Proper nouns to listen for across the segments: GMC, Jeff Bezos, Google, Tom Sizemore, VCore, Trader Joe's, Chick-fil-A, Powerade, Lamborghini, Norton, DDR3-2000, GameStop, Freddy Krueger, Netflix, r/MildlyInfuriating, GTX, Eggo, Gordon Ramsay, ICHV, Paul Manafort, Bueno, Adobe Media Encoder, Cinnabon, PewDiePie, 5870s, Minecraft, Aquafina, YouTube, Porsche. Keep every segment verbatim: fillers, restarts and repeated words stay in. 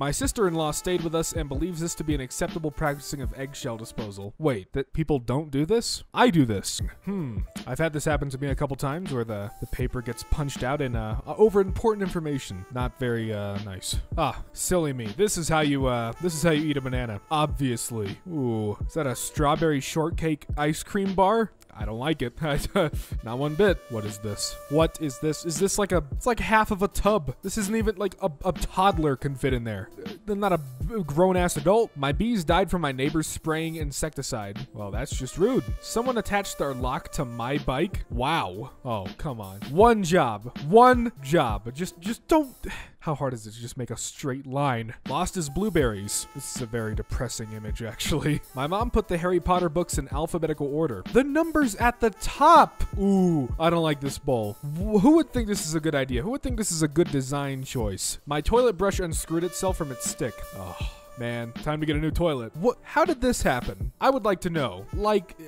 My sister-in-law stayed with us and believes this to be an acceptable practicing of eggshell disposal. Wait, that people don't do this? I do this. Hmm. I've had this happen to me a couple times where the, the paper gets punched out in uh, over important information. Not very uh, nice. Ah, silly me. This is how you uh, this is how you eat a banana. Obviously. Ooh, is that a strawberry shortcake ice cream bar? I don't like it. Not one bit. What is this? What is this? Is this like a, it's like half of a tub. This isn't even like a, a toddler can fit in there. I'm not a grown ass adult. My bees died from my neighbors spraying insecticide. Well, that's just rude. Someone attached their lock to my bike. Wow. Oh, come on. One job. One job. Just, just don't. How hard is it to just make a straight line? Lost his blueberries. This is a very depressing image, actually. My mom put the Harry Potter books in alphabetical order. The numbers at the top. Ooh, I don't like this bowl. Who would think this is a good idea? Who would think this is a good design choice? My toilet brush unscrewed itself from its stick. Oh, man. Time to get a new toilet. What? How did this happen? I would like to know. Like...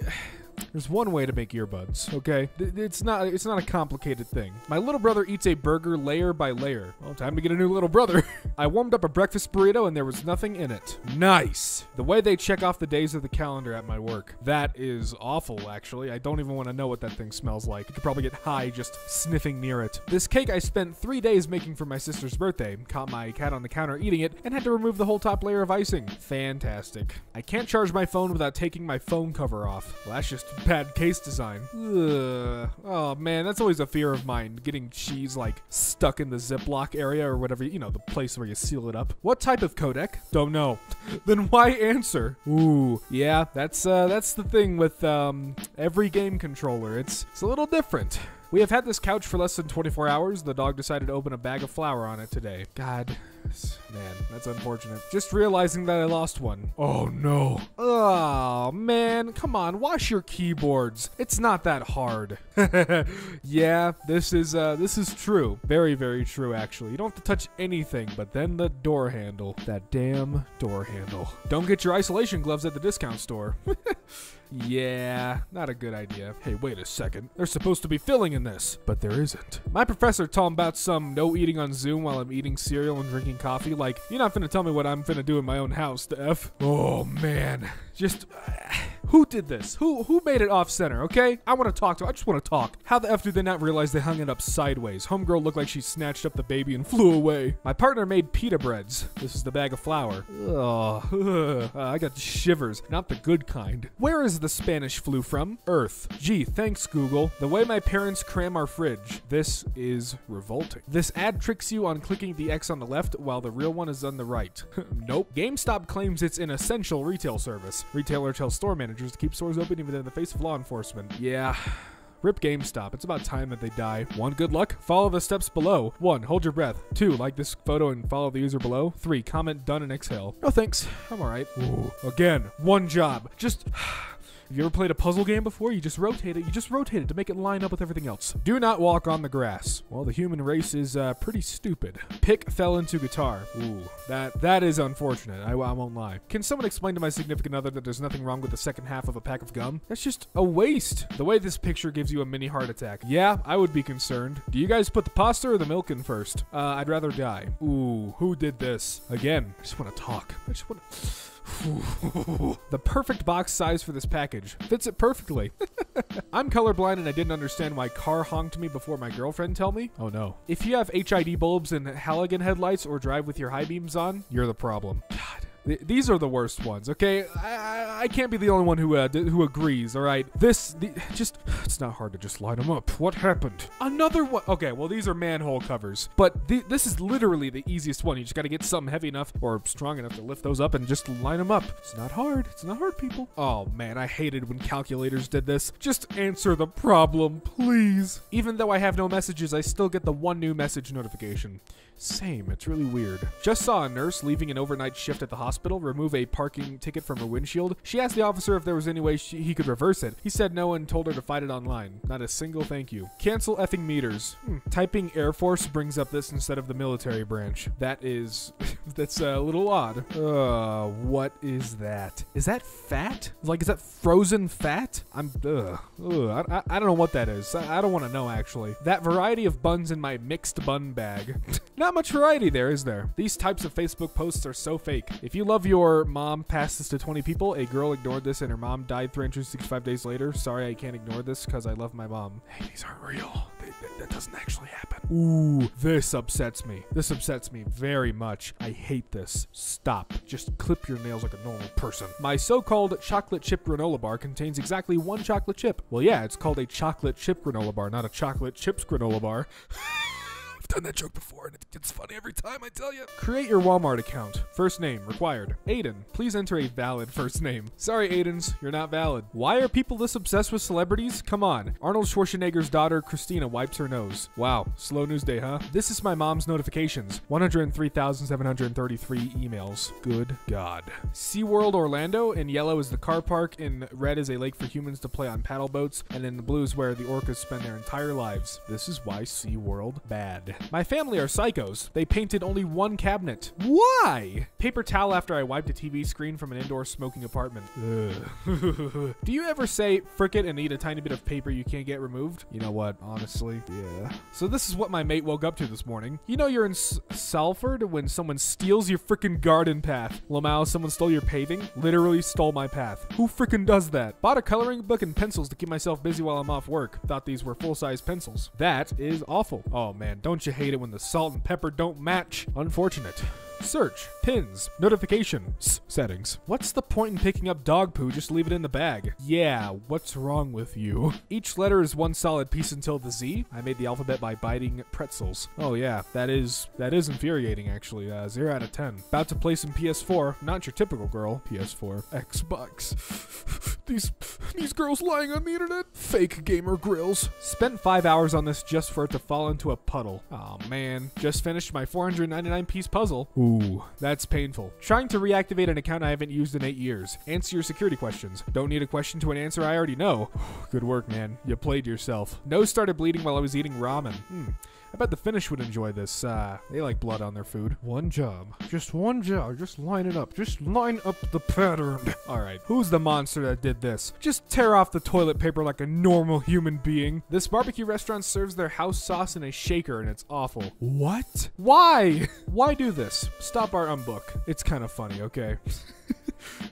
There's one way to make earbuds, okay? It's not it's not a complicated thing. My little brother eats a burger layer by layer. Well, time to get a new little brother. I warmed up a breakfast burrito and there was nothing in it. Nice. The way they check off the days of the calendar at my work. That is awful, actually. I don't even want to know what that thing smells like. You could probably get high just sniffing near it. This cake I spent three days making for my sister's birthday. Caught my cat on the counter eating it and had to remove the whole top layer of icing. Fantastic. I can't charge my phone without taking my phone cover off. Well, that's just bad case design. Ugh. Oh man, that's always a fear of mine, getting cheese like stuck in the Ziploc area or whatever, you know, the place where you seal it up. What type of codec? Don't know. Then why answer? Ooh, yeah, that's uh that's the thing with um every game controller. It's it's a little different. We have had this couch for less than twenty-four hours. The dog decided to open a bag of flour on it today. God, man, that's unfortunate. Just realizing that I lost one. Oh, no. Oh, man, come on, wash your keyboards. It's not that hard. Yeah, this is uh, this is true. Very, very true, actually. You don't have to touch anything, but then the door handle. That damn door handle. Don't get your isolation gloves at the discount store. Yeah, not a good idea. Hey, wait a second. There's supposed to be filling in this, but there isn't. My professor told him about some no eating on Zoom while I'm eating cereal and drinking coffee. Like, you're not finna tell me what I'm finna do in my own house, the F. Oh, man. Just... Uh, who did this? Who who made it off-center, okay? I want to talk to I just want to talk. How the F did they not realize they hung it up sideways? Homegirl looked like she snatched up the baby and flew away. My partner made pita breads. This is the bag of flour. Oh, uh, I got shivers. Not the good kind. Where is the Spanish flu from? Earth. Gee, thanks, Google. The way my parents cram our fridge. This is revolting. This ad tricks you on clicking the X on the left while the real one is on the right. Nope. GameStop claims it's an essential retail service. Retailer tells store manager to keep stores open even in the face of law enforcement. Yeah. Rip GameStop. It's about time that they die. One, good luck. Follow the steps below. One, hold your breath. Two, like this photo and follow the user below. Three, comment done and exhale. No thanks. I'm all right. Ooh. Again, one job. Just... Have you ever played a puzzle game before? You just rotate it. You just rotate it to make it line up with everything else. Do not walk on the grass. Well, the human race is uh, pretty stupid. Pick fell into guitar. Ooh, that that is unfortunate. I, I won't lie. Can someone explain to my significant other that there's nothing wrong with the second half of a pack of gum? That's just a waste. The way this picture gives you a mini heart attack. Yeah, I would be concerned. Do you guys put the pasta or the milk in first? Uh, I'd rather die. Ooh, who did this? Again, I just want to talk. I just want to... The perfect box size for this package. Fits it perfectly. I'm colorblind and I didn't understand why car honked me before my girlfriend tell me. Oh no. If you have H I D bulbs and halogen headlights or drive with your high beams on, you're the problem. God. Th these are the worst ones, okay? I, I, I can't be the only one who uh, d who agrees, all right? This, the, just, it's not hard to just line them up. What happened? Another one. Okay, well, these are manhole covers, but th this is literally the easiest one. You just got to get something heavy enough or strong enough to lift those up and just line them up. It's not hard. It's not hard, people. Oh, man, I hated when calculators did this. Just answer the problem, please. Even though I have no messages, I still get the one new message notification. Same. It's really weird. Just saw a nurse leaving an overnight shift at the hospital remove a parking ticket from her windshield. She asked the officer if there was any way she, he could reverse it. He said no and told her to fight it online. Not a single thank you. Cancel effing meters. Hmm. Typing Air Force brings up this instead of the military branch. That is, that's a little odd. Uh, what is that? Is that fat? Like, is that frozen fat? I'm, ugh, ugh, I, I, I don't know what that is. I, I don't want to know, actually. That variety of buns in my mixed bun bag. Not much variety there, is there? These types of Facebook posts are so fake. If you love your mom, pass this to twenty people. A girl ignored this and her mom died three hundred sixty-five days later. Sorry, I can't ignore this because I love my mom. Hey, these aren't real. They, they, that doesn't actually happen. Ooh, this upsets me. This upsets me very much. I hate this. Stop. Just clip your nails like a normal person. My so-called chocolate chip granola bar contains exactly one chocolate chip. Well, yeah, it's called a chocolate chip granola bar, not a chocolate chips granola bar. Done that joke before and it gets funny every time, I tell you. Create your Walmart account. First name required. Aiden, please enter a valid first name. Sorry, Aidens, you're not valid. Why are people this obsessed with celebrities? Come on. Arnold Schwarzenegger's daughter Christina wipes her nose. Wow, slow news day, huh? This is my mom's notifications. one hundred three thousand seven hundred thirty-three emails. Good God. SeaWorld Orlando in yellow is the car park, in red is a lake for humans to play on paddle boats, and in the blue is where the orcas spend their entire lives. This is why SeaWorld bad. My family are psychos. They painted only one cabinet. Why? Paper towel after I wiped a T V screen from an indoor smoking apartment. Ugh. Do you ever say, frick it, and eat a tiny bit of paper you can't get removed? You know what? Honestly, yeah. So this is what my mate woke up to this morning. You know you're in S Salford when someone steals your frickin' garden path. Lmao, someone stole your paving? Literally stole my path. Who frickin' does that? Bought a coloring book and pencils to keep myself busy while I'm off work. Thought these were full-size pencils. That is awful. Oh man, don't you hate it when the salt and pepper don't match? Unfortunate. Search, pins, notifications, settings. What's the point in picking up dog poo? Just leave it in the bag. Yeah, what's wrong with you? Each letter is one solid piece until the Z. I made the alphabet by biting pretzels. Oh yeah, that is that is infuriating actually. Uh, zero out of ten. About to play some P S four. Not your typical girl. P S four. Xbox. These these girls lying on the internet. Fake gamer grills. Spent five hours on this just for it to fall into a puddle. Oh man. Just finished my four hundred ninety-nine piece puzzle. Ooh. Ooh, that's painful. Trying to reactivate an account I haven't used in eight years. Answer your security questions. Don't need a question to an answer I already know. Good work, man. You played yourself. Nose started bleeding while I was eating ramen. Hmm. I bet the Finnish would enjoy this. Uh, they like blood on their food. One job. Just one job. Just line it up. Just line up the pattern. All right. Who's the monster that did this? Just tear off the toilet paper like a normal human being. This barbecue restaurant serves their house sauce in a shaker and it's awful. What? Why? Why do this? Stop our unbook. It's kind of funny, okay?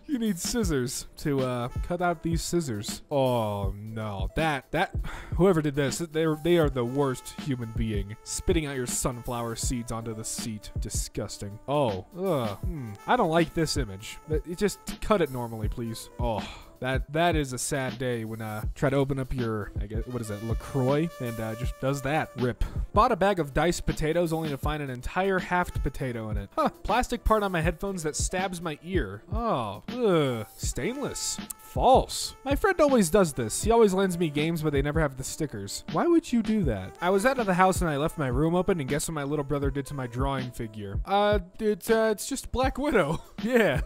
You need scissors to uh, cut out these scissors. Oh no, that, that, whoever did this, they, they are the worst human being. Spitting out your sunflower seeds onto the seat. Disgusting. Oh, ugh, hmm. I don't like this image. It, just cut it normally, please. Oh. That that is a sad day when uh try to open up your, I guess, what is that, LaCroix, and uh, just does that. Rip. Bought a bag of diced potatoes only to find an entire halved potato in it. Huh. Plastic part on my headphones that stabs my ear. Oh. Ugh. Stainless. False. My friend always does this. He always lends me games, but they never have the stickers. Why would you do that? I was out of the house and I left my room open, and guess what my little brother did to my drawing figure? Uh, it's, uh, it's just Black Widow. Yeah.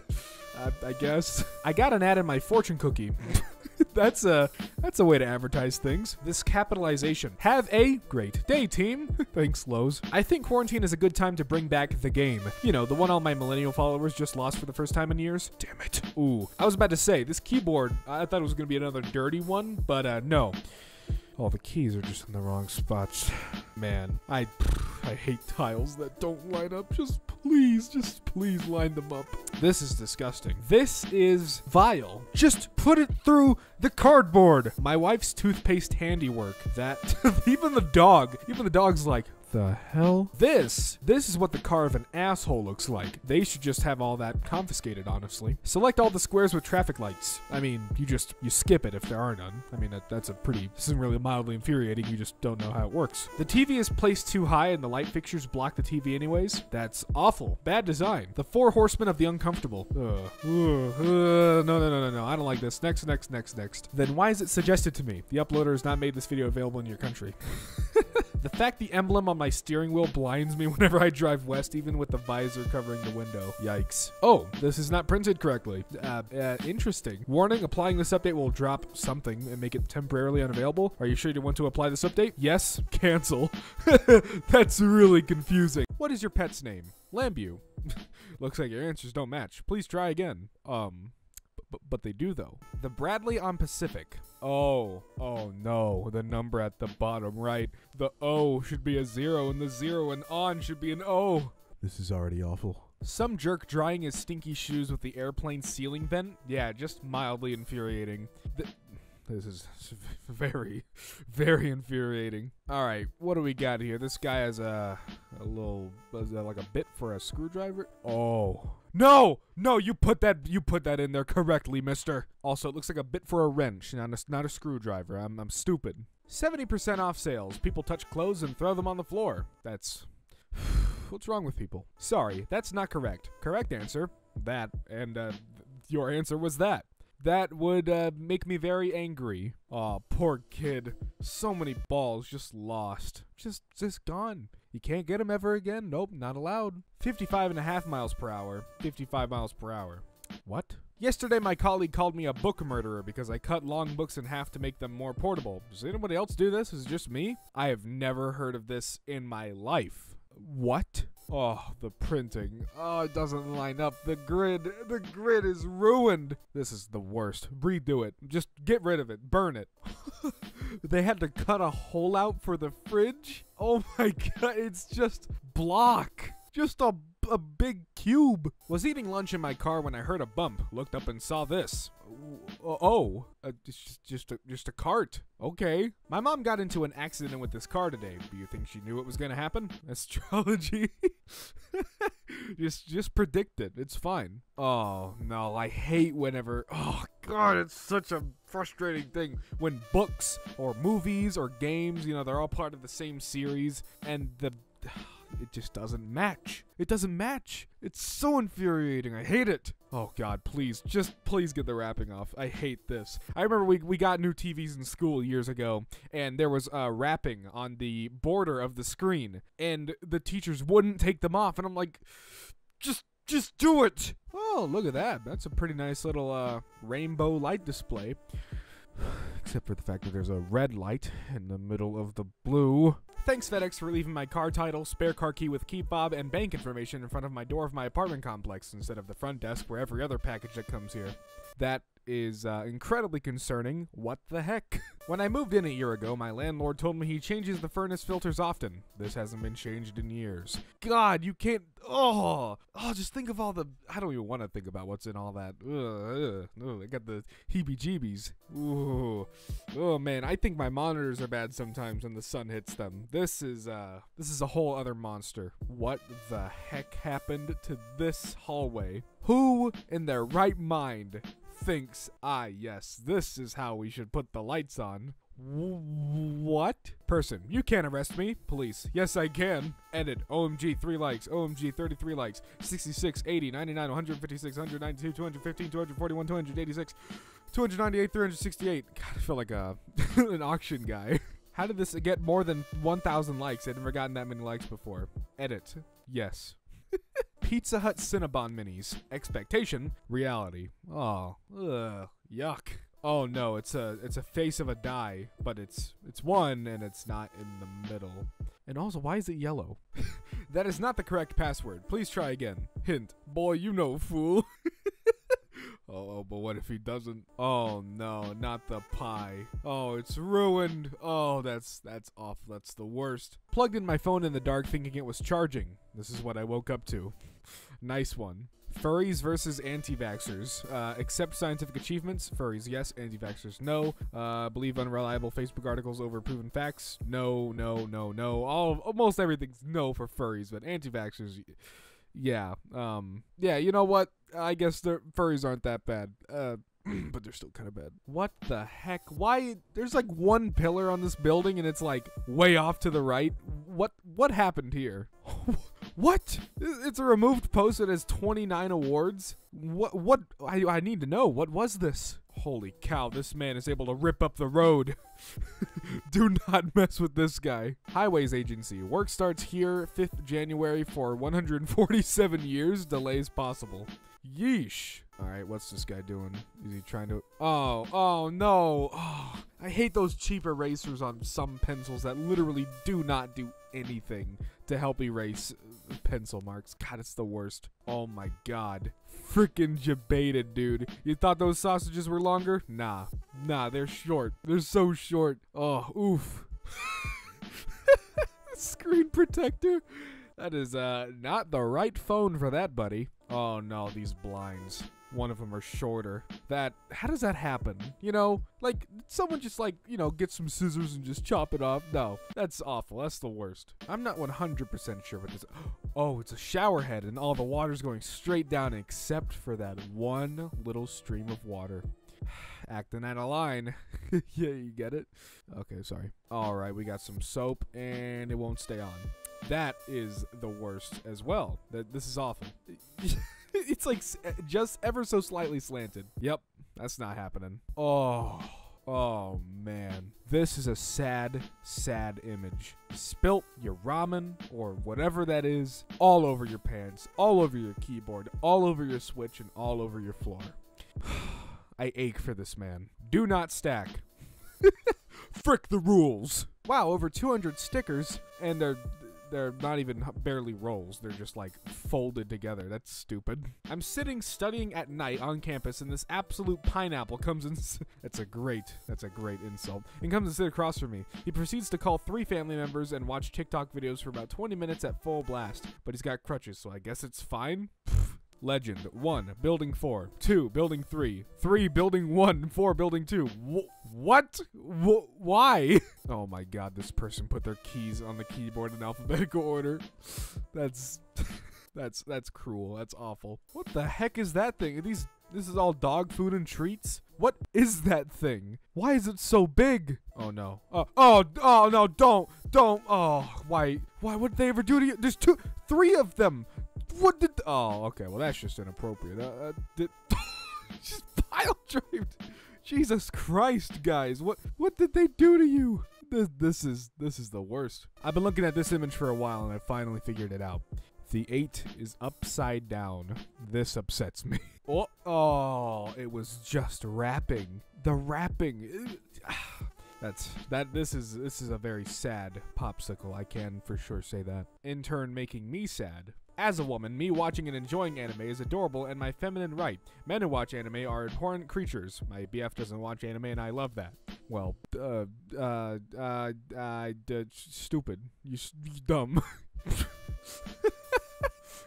I, I guess. I got an ad in my fortune cookie. That's a that's a way to advertise things. This capitalization. Have a great day, team. Thanks, Lowe's. I think quarantine is a good time to bring back the game. You know, the one all my millennial followers just lost for the first time in years. Damn it. Ooh, I was about to say, this keyboard, I thought it was going to be another dirty one, but uh, no. All the keys are just in the wrong spots. Man, I, I hate tiles that don't line up. Just please, just please line them up. This is disgusting. This is vile. Just put it through the cardboard. My wife's toothpaste handiwork. That, even the dog, even the dog's like, the hell? This, this is what the car of an asshole looks like. They should just have all that confiscated, honestly. Select all the squares with traffic lights. I mean, you just, you skip it if there are none. I mean, that, that's a pretty, this isn't really mildly infuriating. You just don't know how it works. The T V is placed too high and the light fixtures block the T V anyways. That's awful. Bad design. The Four Horsemen of the Uncomfortable. Ugh. Ugh. Ugh. No, no, no, no, no. I don't like this. Next, next, next, next. Then why is it suggested to me? The uploader has not made this video available in your country. The fact the emblem on my steering wheel blinds me whenever I drive west, even with the visor covering the window. Yikes. Oh, this is not printed correctly. Uh, uh, interesting. Warning, applying this update will drop something and make it temporarily unavailable. Are you sure you want to apply this update? Yes. Cancel. That's really confusing. What is your pet's name? Lambeau. Looks like your answers don't match. Please try again. Um... B but they do, though. The Bradley on Pacific. Oh, oh no, the number at the bottom right. The O should be a zero, and the zero and on should be an O. This is already awful. Some jerk drying his stinky shoes with the airplane ceiling vent. Yeah, just mildly infuriating. The This is very, very infuriating. All right, what do we got here? This guy has a, a little, like a bit for a screwdriver. Oh, no, no, you put that, you put that in there correctly, mister. Also, it looks like a bit for a wrench, not a, not a screwdriver. I'm, I'm stupid. seventy percent off sales. People touch clothes and throw them on the floor. That's, what's wrong with people? Sorry, that's not correct. Correct answer, that, and uh, your answer was that. That would uh, make me very angry. Aw, oh, poor kid. So many balls just lost. Just, just gone. You can't get them ever again. Nope, not allowed. fifty-five and a half miles per hour. fifty-five miles per hour. What? Yesterday, my colleague called me a book murderer because I cut long books in half to make them more portable. Does anybody else do this? Is it just me? I have never heard of this in my life. What? Oh, the printing. Oh, it doesn't line up. The grid. The grid is ruined. This is the worst. Redo it. Just get rid of it. Burn it. They had to cut a hole out for the fridge? Oh my god, it's just block. Just a, a big cube. Was eating lunch in my car when I heard a bump. Looked up and saw this. Oh, uh, just, just, a, just a cart. Okay. My mom got into an accident with this car today. Do you think she knew it was going to happen? Astrology. just, just predict it. It's fine. Oh, no. I hate whenever... Oh, God, it's such a frustrating thing when books or movies or games, you know, they're all part of the same series and the... It just doesn't match. It doesn't match. It's so infuriating. I hate it. Oh, God, please. Just please get the wrapping off. I hate this. I remember we, we got new T Vs in school years ago, and there was uh, wrapping on the border of the screen, and the teachers wouldn't take them off, and I'm like, just... Just do it. Oh, look at that. That's a pretty nice little uh, rainbow light display. Except for the fact that there's a red light in the middle of the blue. Thanks FedEx for leaving my car title, spare car key with key fob, and bank information in front of my door of my apartment complex instead of the front desk where every other package that comes here. That is uh, incredibly concerning. What the heck? When I moved in a year ago, my landlord told me he changes the furnace filters often. This hasn't been changed in years. God, you can't... Oh, oh, just think of all the... I don't even want to think about what's in all that. Ugh, ugh, ugh, I got the heebie-jeebies. Ooh. Oh, man, I think my monitors are bad sometimes when the sun hits them. This is, uh, this is a whole other monster. What the heck happened to this hallway? Who in their right mind thinks, ah, yes, this is how we should put the lights on? What? Person, you can't arrest me. Police, yes, I can. Edit, O M G, three likes. O M G, thirty-three likes. sixty-six, eighty, ninety-nine, one fifty-six, one ninety-two, two fifteen, two forty-one, two eighty-six, two ninety-eight, three sixty-eight. God, I feel like a, an auction guy. How did this get more than one thousand likes? I'd never gotten that many likes before. Edit, yes. Pizza Hut Cinnabon Minis. Expectation, reality. Oh, ugh, yuck. Oh no, it's a it's a face of a die, but it's it's one and it's not in the middle. And also, why is it yellow? That is not the correct password. Please try again. Hint, boy, you know, fool. Oh, oh, but what if he doesn't? Oh no, not the pie. Oh, it's ruined. Oh, that's that's awful. That's the worst. Plugged in my phone in the dark thinking it was charging. This is what I woke up to. Nice one. Furries versus anti-vaxxers. Uh, accept scientific achievements. Furries, yes. Anti-vaxxers, no. Uh, believe unreliable Facebook articles over proven facts. No, no, no, no. All, almost everything's no for furries, but anti-vaxxers... Yeah, um, yeah, you know what? I guess the furries aren't that bad, uh, but they're still kind of bad. What the heck? Why? There's like one pillar on this building and it's like way off to the right. What, what happened here? What? It's a removed post that has twenty-nine awards. What, what, I, I need to know. What was this? Holy cow, this man is able to rip up the road. Do not mess with this guy. Highways Agency. Work starts here fifth January for one hundred forty-seven years. Delays possible. Yeesh. All right, what's this guy doing? Is he trying to... Oh, oh, no. Oh, I hate those cheap erasers on some pencils that literally do not do anything to help erase pencil marks. God, it's the worst. Oh, my God. Freaking jebaited, dude. You thought those sausages were longer? Nah. Nah, they're short. They're so short. Oh, oof. Screen protector. That is uh, not the right phone for that, buddy. Oh, no, these blinds. One of them are shorter. That, how does that happen? You know, like someone just like, you know, get some scissors and just chop it off. No, that's awful. That's the worst. I'm not one hundred percent sure what this. Oh, it's a shower head and all the water's going straight down except for that one little stream of water. Acting out of line. Yeah, you get it? Okay, sorry. All right, we got some soap and it won't stay on. That is the worst as well. That this is awful. It's like just ever so slightly slanted. Yep, that's not happening. Oh, oh man. This is a sad, sad image. Spilt your ramen or whatever that is all over your pants, all over your keyboard, all over your Switch, and all over your floor. I ache for this man. Do not stack. Frick the rules. Wow, over two hundred stickers and they're... They're not even barely rolls. They're just like folded together. That's stupid. I'm sitting studying at night on campus and this absolute pineapple comes and that's a great, that's a great insult. And comes and sits across from me. He proceeds to call three family members and watch TikTok videos for about twenty minutes at full blast, but he's got crutches, so I guess it's fine. Legend. One, building four. Two, building three. Three, building one. Four, building two. Wh what? Wh why? Oh my God, this person put their keys on the keyboard in alphabetical order. That's, that's, that's cruel. That's awful. What the heck is that thing? Are these, this is all dog food and treats? What is that thing? Why is it so big? Oh no. Oh, oh, oh no, don't, don't. Oh, why, why would they ever do to you? There's two, three of them. What did? Oh, okay. Well, that's just inappropriate. Uh, did just pile draped. Jesus Christ, guys! What? What did they do to you? This, this is this is the worst. I've been looking at this image for a while, and I finally figured it out. The eight is upside down. This upsets me. Oh, oh! It was just wrapping. The wrapping. That's that. This is this is a very sad popsicle. I can for sure say that. In turn, making me sad. As a woman, me watching and enjoying anime is adorable and my feminine right. Men who watch anime are abhorrent creatures. My B F doesn't watch anime and I love that. Well, uh, uh, uh, uh, uh stupid. You, you dumb.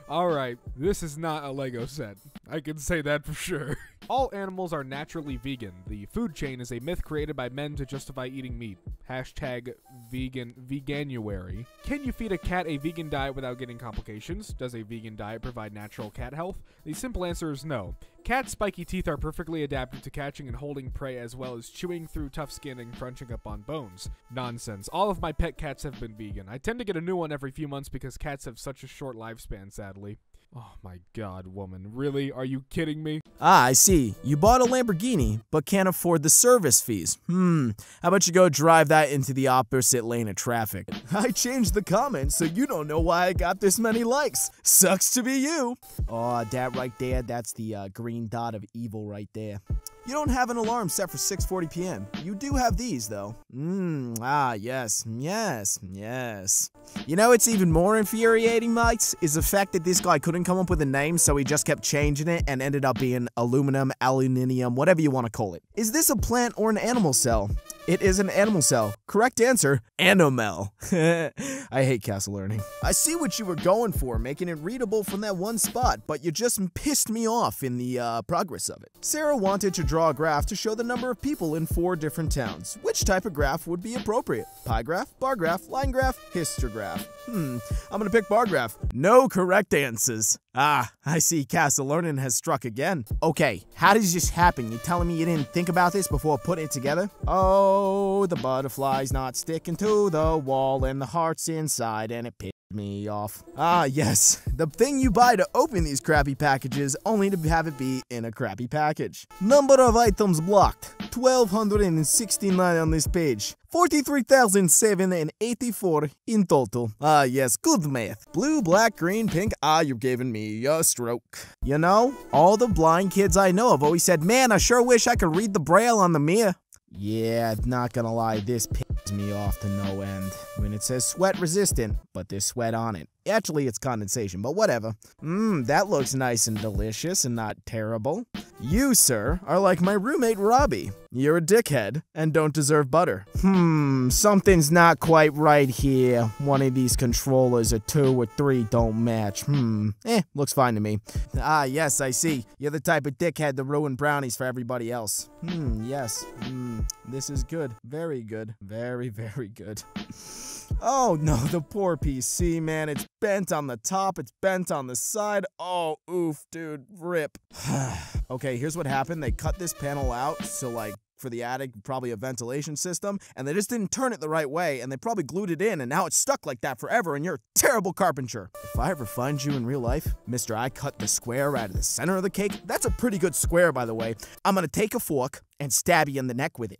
All right, this is not a Lego set. I can say that for sure. All animals are naturally vegan. The food chain is a myth created by men to justify eating meat. Hashtag vegan, veganuary. Can you feed a cat a vegan diet without getting complications? Does a vegan diet provide natural cat health? The simple answer is no. Cats' spiky teeth are perfectly adapted to catching and holding prey as well as chewing through tough skin and crunching up on bones. Nonsense. All of my pet cats have been vegan. I tend to get a new one every few months because cats have such a short lifespan, sadly. Oh my God, woman. Really? Are you kidding me? Ah, I see. You bought a Lamborghini, but can't afford the service fees. Hmm. How about you go drive that into the opposite lane of traffic? I changed the comment, so you don't know why I got this many likes. Sucks to be you. Aw, oh, that right there, that's the uh, green dot of evil right there. You don't have an alarm set for six forty p m You do have these, though. Mmm, ah, yes, yes, yes. You know what's even more infuriating, mates, is the fact that this guy couldn't come up with a name, so he just kept changing it and ended up being aluminum, aluminium, whatever you want to call it. Is this a plant or an animal cell? It is an animal cell. Correct answer, anomel. I hate castle learning. I see what you were going for, making it readable from that one spot, but you just pissed me off in the uh, progress of it. Sarah wanted to draw a graph to show the number of people in four different towns. Which type of graph would be appropriate? Pie graph, bar graph, line graph, histograph. Hmm, I'm gonna pick bar graph. No correct answers. Ah, I see castle learning has struck again. Okay, how does this happen? You're telling me you didn't think about this before putting it together? Oh, the butterfly's not sticking to the wall and the heart's inside and it pisses. me off. Ah, yes. The thing you buy to open these crappy packages, only to have it be in a crappy package. Number of items blocked. one thousand two hundred sixty-nine on this page. forty-three thousand seven hundred eighty-four in total. Ah, yes, good math. Blue, black, green, pink. Ah, you've given me a stroke. You know, all the blind kids I know have always said, man, I sure wish I could read the braille on the mirror. Yeah, I'm not gonna lie, this pisses me off to no end. When it says sweat resistant, but there's sweat on it. Actually, it's condensation, but whatever. Mmm, that looks nice and delicious and not terrible. You, sir, are like my roommate Robbie. You're a dickhead and don't deserve butter. Hmm, something's not quite right here. One of these controllers or two or three don't match. Hmm, eh, looks fine to me. Ah, yes, I see. You're the type of dickhead to ruin brownies for everybody else. Hmm, yes. Hmm, this is good. Very good. Very, very good. Oh, no, the poor P C, man. It's bent on the top. It's bent on the side. Oh, oof, dude. Rip. Okay, here's what happened. They cut this panel out, so, like, for the attic, probably a ventilation system, and they just didn't turn it the right way, and they probably glued it in, and now it's stuck like that forever, and you're a terrible carpenter. If I ever find you in real life, mister, I cut the square out of the center of the cake. That's a pretty good square, by the way. I'm gonna take a fork and stab you in the neck with it.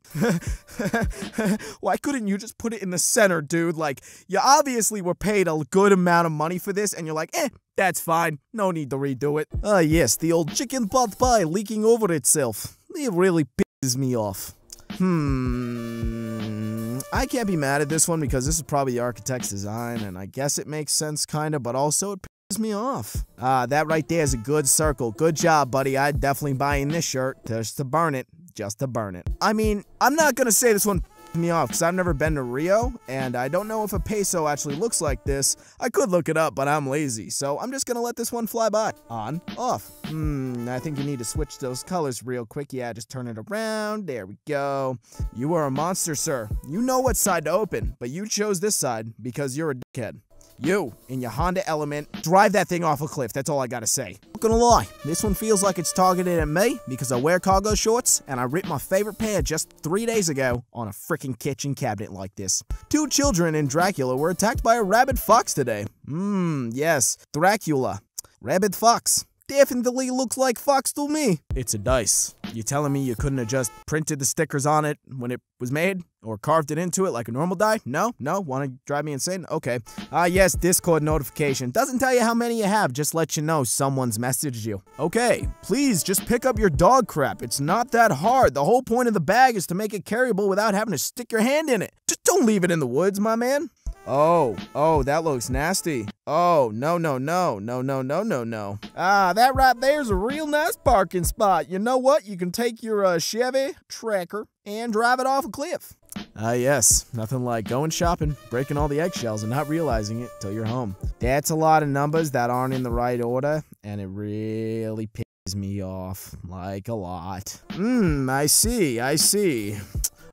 Why couldn't you just put it in the center, dude? Like, you obviously were paid a good amount of money for this, and you're like, eh, that's fine. No need to redo it. Ah, yes, the old chicken pot pie leaking over itself. It really pisses me off. Hmm. I can't be mad at this one because this is probably the architect's design, and I guess it makes sense, kind of, but also it pisses me off. Ah, that right there is a good circle. Good job, buddy. I'd definitely buy in this shirt just to burn it. Just to burn it. I mean, I'm not gonna say this one pisses me off because I've never been to Rio, and I don't know if a peso actually looks like this. I could look it up, but I'm lazy, so I'm just gonna let this one fly by. On, off. Hmm, I think you need to switch those colors real quick. Yeah, just turn it around. There we go. You are a monster, sir. You know what side to open, but you chose this side because you're a dickhead. You, in your Honda Element, drive that thing off a cliff. That's all I gotta say. Not gonna lie, this one feels like it's targeted at me because I wear cargo shorts and I ripped my favorite pair just three days ago on a freaking kitchen cabinet like this. Two children in Dracula were attacked by a rabid fox today. Mmm, yes, Dracula. Rabid fox. Definitely looks like fox to me. It's a dice. You telling me you couldn't have just printed the stickers on it when it was made? Or carved it into it like a normal die? No? No? Want to drive me insane? Okay. Ah, yes, Discord notification. Doesn't tell you how many you have, just let you know someone's messaged you. Okay, please just pick up your dog crap. It's not that hard. The whole point of the bag is to make it carryable without having to stick your hand in it. Just don't leave it in the woods, my man. Oh, oh, that looks nasty. Oh, no, no, no, no, no, no, no, no. Ah, that right there's a real nice parking spot. You know what? You can take your uh, Chevy Tracker and drive it off a cliff. Ah, yes. Nothing like going shopping, breaking all the eggshells, and not realizing it till you're home. That's a lot of numbers that aren't in the right order, and it really pisses me off. Like, a lot. Mmm, I see, I see.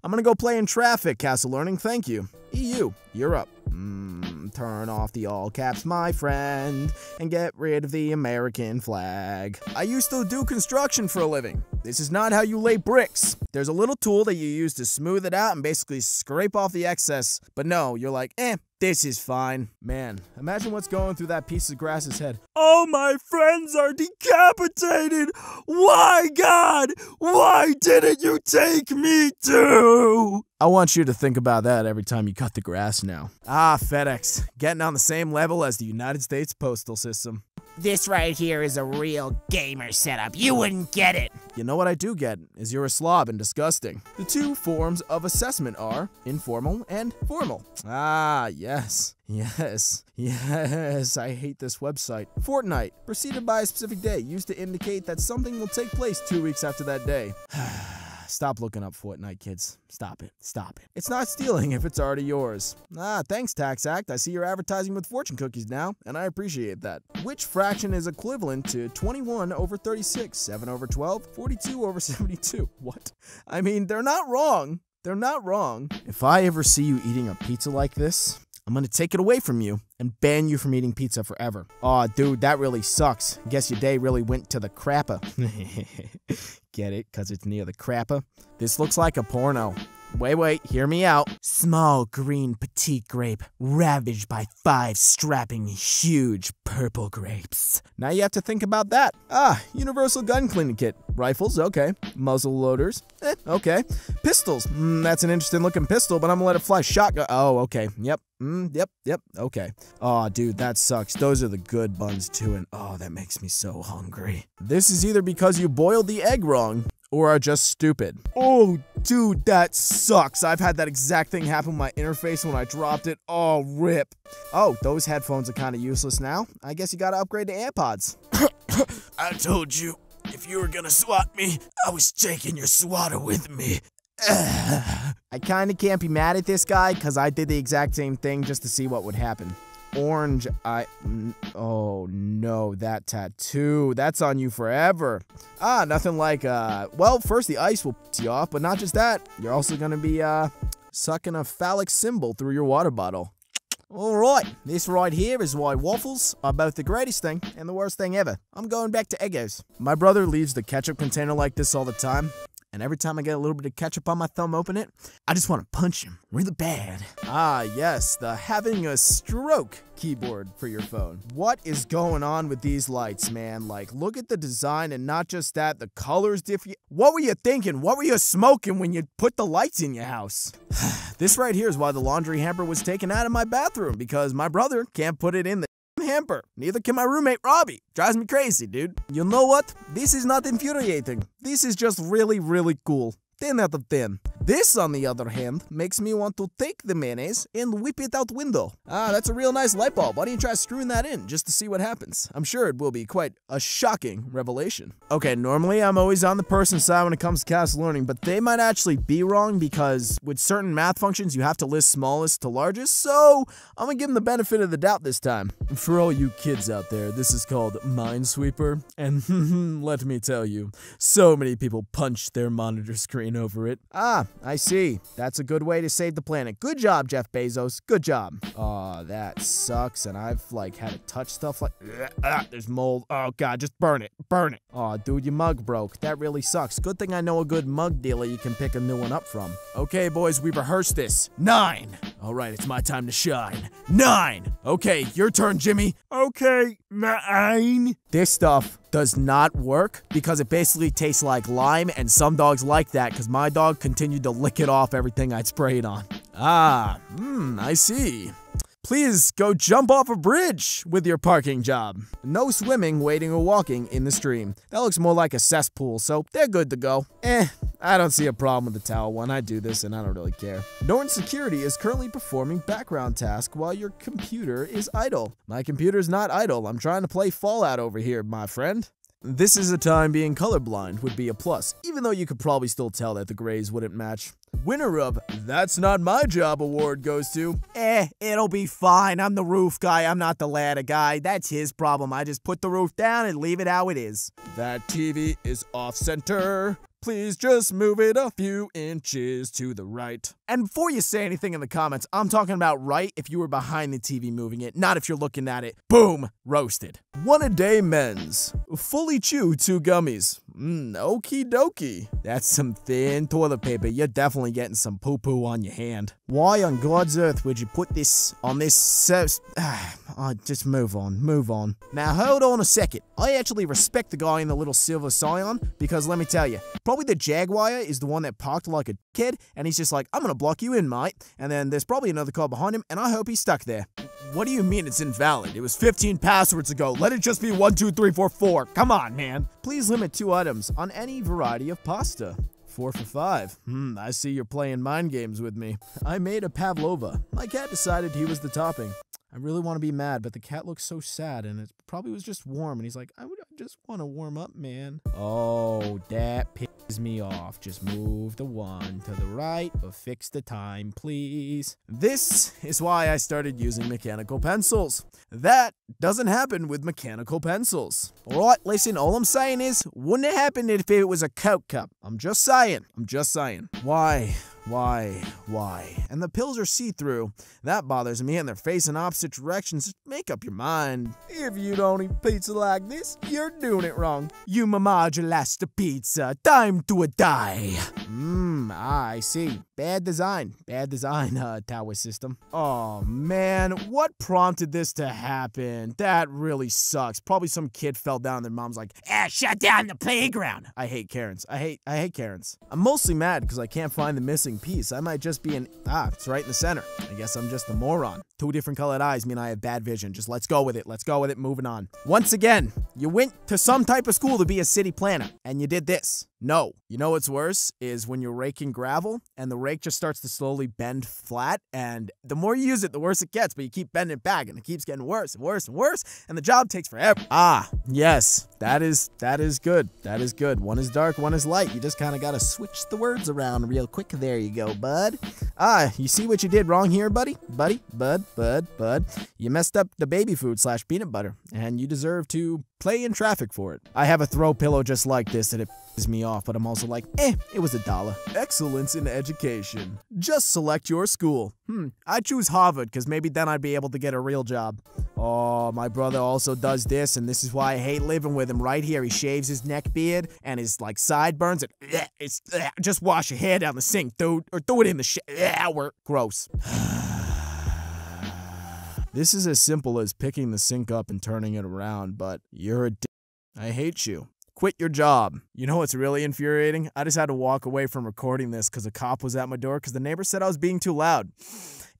I'm gonna go play in traffic, Castle Learning. Thank you. E U, you're up. Mm, turn off the all caps, my friend, and get rid of the American flag. I used to do construction for a living. This is not how you lay bricks. There's a little tool that you use to smooth it out and basically scrape off the excess. But no, you're like, eh, this is fine. Man, imagine what's going through that piece of grass's head. Oh, my friends are decapitated. Why, God? Why didn't you take me too? I want you to think about that every time you cut the grass now. Ah, FedEx, getting on the same level as the United States postal system. This right here is a real gamer setup. You wouldn't get it. You know what I do get is you're a slob and disgusting. The two forms of assessment are informal and formal. Ah, yes. Yes, yes, I hate this website. Fortnight, preceded by a specific day, used to indicate that something will take place two weeks after that day. Stop looking up Fortnite, kids. Stop it. Stop it. It's not stealing if it's already yours. Ah, thanks, Tax Act. I see you're advertising with fortune cookies now, and I appreciate that. Which fraction is equivalent to twenty-one over thirty-six, seven over twelve, forty-two over seventy-two? What? I mean, they're not wrong. They're not wrong. If I ever see you eating a pizza like this, I'm gonna take it away from you and ban you from eating pizza forever. Aw, dude, that really sucks. Guess your day really went to the crapper. Get it? Cause it's near the crapper? This looks like a porno. Wait, wait, hear me out. Small green petite grape, ravaged by five strapping huge purple grapes. Now you have to think about that. Ah, universal gun cleaning kit. Rifles, okay. Muzzle loaders, eh, okay. Pistols, mm, that's an interesting looking pistol, but I'm gonna let it fly. Shotgun, oh, okay, yep. Mm, yep, yep, okay. Aw, oh, dude, that sucks. Those are the good buns, too, and oh, that makes me so hungry. This is either because you boiled the egg wrong, or are just stupid. Oh, dude, that sucks. I've had that exact thing happen with my interface when I dropped it. Oh, rip. Oh, those headphones are kind of useless now. I guess you gotta upgrade to AirPods. I told you, if you were gonna swat me, I was taking your swatter with me. I kinda can't be mad at this guy, cause I did the exact same thing just to see what would happen. Orange eye, oh no, that tattoo, that's on you forever. Ah, nothing like, uh, well, first the ice will piss you off, but not just that. You're also gonna be, uh, sucking a phallic symbol through your water bottle. All right, this right here is why waffles are both the greatest thing and the worst thing ever. I'm going back to Eggo's. My brother leaves the ketchup container like this all the time. And every time I get a little bit of ketchup on my thumb, open it, I just want to punch him really bad. Ah, yes, the having a stroke keyboard for your phone. What is going on with these lights, man? Like, look at the design, and not just that, the colors differ. What were you thinking? What were you smoking when you put the lights in your house? This right here is why the laundry hamper was taken out of my bathroom, because my brother can't put it in the hamper. Neither can my roommate Robbie. Drives me crazy, dude. You know what? This is not infuriating. This is just really, really cool. ten out of ten. This, on the other hand, makes me want to take the mayonnaise and whip it out window. Ah, that's a real nice light bulb. Why don't you try screwing that in just to see what happens? I'm sure it will be quite a shocking revelation. Okay, normally I'm always on the person's side when it comes to cast learning, but they might actually be wrong because with certain math functions, you have to list smallest to largest, so I'm gonna give them the benefit of the doubt this time. For all you kids out there, this is called Minesweeper, and let me tell you, so many people punch their monitor screen over it. Ah. I see. That's a good way to save the planet. Good job, Jeff Bezos. Good job. Aw, oh, that sucks, and I've, like, had to touch stuff like... Ah, there's mold. Oh, God, just burn it. Burn it. Aw, oh, dude, your mug broke. That really sucks. Good thing I know a good mug dealer you can pick a new one up from. Okay, boys, we rehearsed this. Nine. All right, it's my time to shine. Nine. Okay, your turn, Jimmy. Okay, nine. This stuff does not work because it basically tastes like lime, and some dogs like that because my dog continued to lick it off everything I'd sprayed on. Ah, hmm, I see. Please go jump off a bridge with your parking job. No swimming, wading, or walking in the stream. That looks more like a cesspool, so they're good to go. Eh, I don't see a problem with the towel one. I do this and I don't really care. Norton Security is currently performing background task while your computer is idle. My computer's not idle. I'm trying to play Fallout over here, my friend. This is a time being colorblind would be a plus, even though you could probably still tell that the grays wouldn't match. Winner of That's Not My Job award goes to... Eh, it'll be fine. I'm the roof guy. I'm not the ladder guy. That's his problem. I just put the roof down and leave it how it is. That T V is off-center. Please just move it a few inches to the right. And before you say anything in the comments, I'm talking about right if you were behind the T V moving it, not if you're looking at it. Boom, roasted. One a day men's. Fully chew two gummies. Mmm, okie dokie. That's some thin toilet paper. You're definitely getting some poo-poo on your hand. Why on God's earth would you put this on this service? Oh, just move on, move on. Now, hold on a second. I actually respect the guy in the little silver Scion because let me tell you, probably the Jaguar is the one that parked like a kid, and he's just like, I'm gonna block you in, mate. And then there's probably another car behind him, and I hope he's stuck there. What do you mean it's invalid? It was fifteen passwords ago. Let it just be one two three four four. Come on, man. Please limit two items on any variety of pasta. Four for five. Hmm, I see you're playing mind games with me. I made a pavlova. My cat decided he was the topping. I really want to be mad, but the cat looks so sad, and it probably was just warm, and he's like, I would just want to warm up, man. Oh, that pisses me off. Just move the one to the right, but fix the time, please. This is why I started using mechanical pencils. That doesn't happen with mechanical pencils. All right, listen, all I'm saying is, wouldn't it happen if it was a Coke cup? I'm just saying. I'm just saying. Why? Why? Why? And the pills are see-through. That bothers me, and they're facing opposite directions. Make up your mind. If you don't eat pizza like this, you're doing it wrong. You mama just last pizza. Time to die. Hmm, ah, I see. Bad design. Bad design, uh, tower system. Oh, man, what prompted this to happen? That really sucks. Probably some kid fell down and their mom's like, eh, shut down the playground. I hate Karens. I hate, I hate Karens. I'm mostly mad because I can't find the missing piece. I might just be an, ah, it's right in the center. I guess I'm just a moron. Two different colored eyes mean I have bad vision. Just let's go with it. Let's go with it. Moving on. Once again, you went to some type of school to be a city planner, and you did this. No. You know what's worse is when you're raking gravel and the rake just starts to slowly bend flat, and the more you use it, the worse it gets, but you keep bending it back and it keeps getting worse and worse and worse, and the job takes forever. Ah, yes. That is, that is good. That is good. One is dark, one is light. You just kind of got to switch the words around real quick. There you go, bud. Ah, you see what you did wrong here, buddy? Buddy, bud, bud, bud. You messed up the baby food slash peanut butter, and you deserve to play in traffic for it. I have a throw pillow just like this, and it pisses me off, but I'm also like, eh, it was a dollar. Excellence in education. Just select your school. Hmm, I choose Harvard, because maybe then I'd be able to get a real job. Oh, my brother also does this, and this is why I hate living with him right here. He shaves his neck beard and his, like, sideburns. And, bleh, it's, bleh, just wash your hair down the sink, dude, or throw it in the shower. Gross. This is as simple as picking the sink up and turning it around, but you're a d- I hate you. Quit your job. You know what's really infuriating? I just had to walk away from recording this because a cop was at my door because the neighbor said I was being too loud.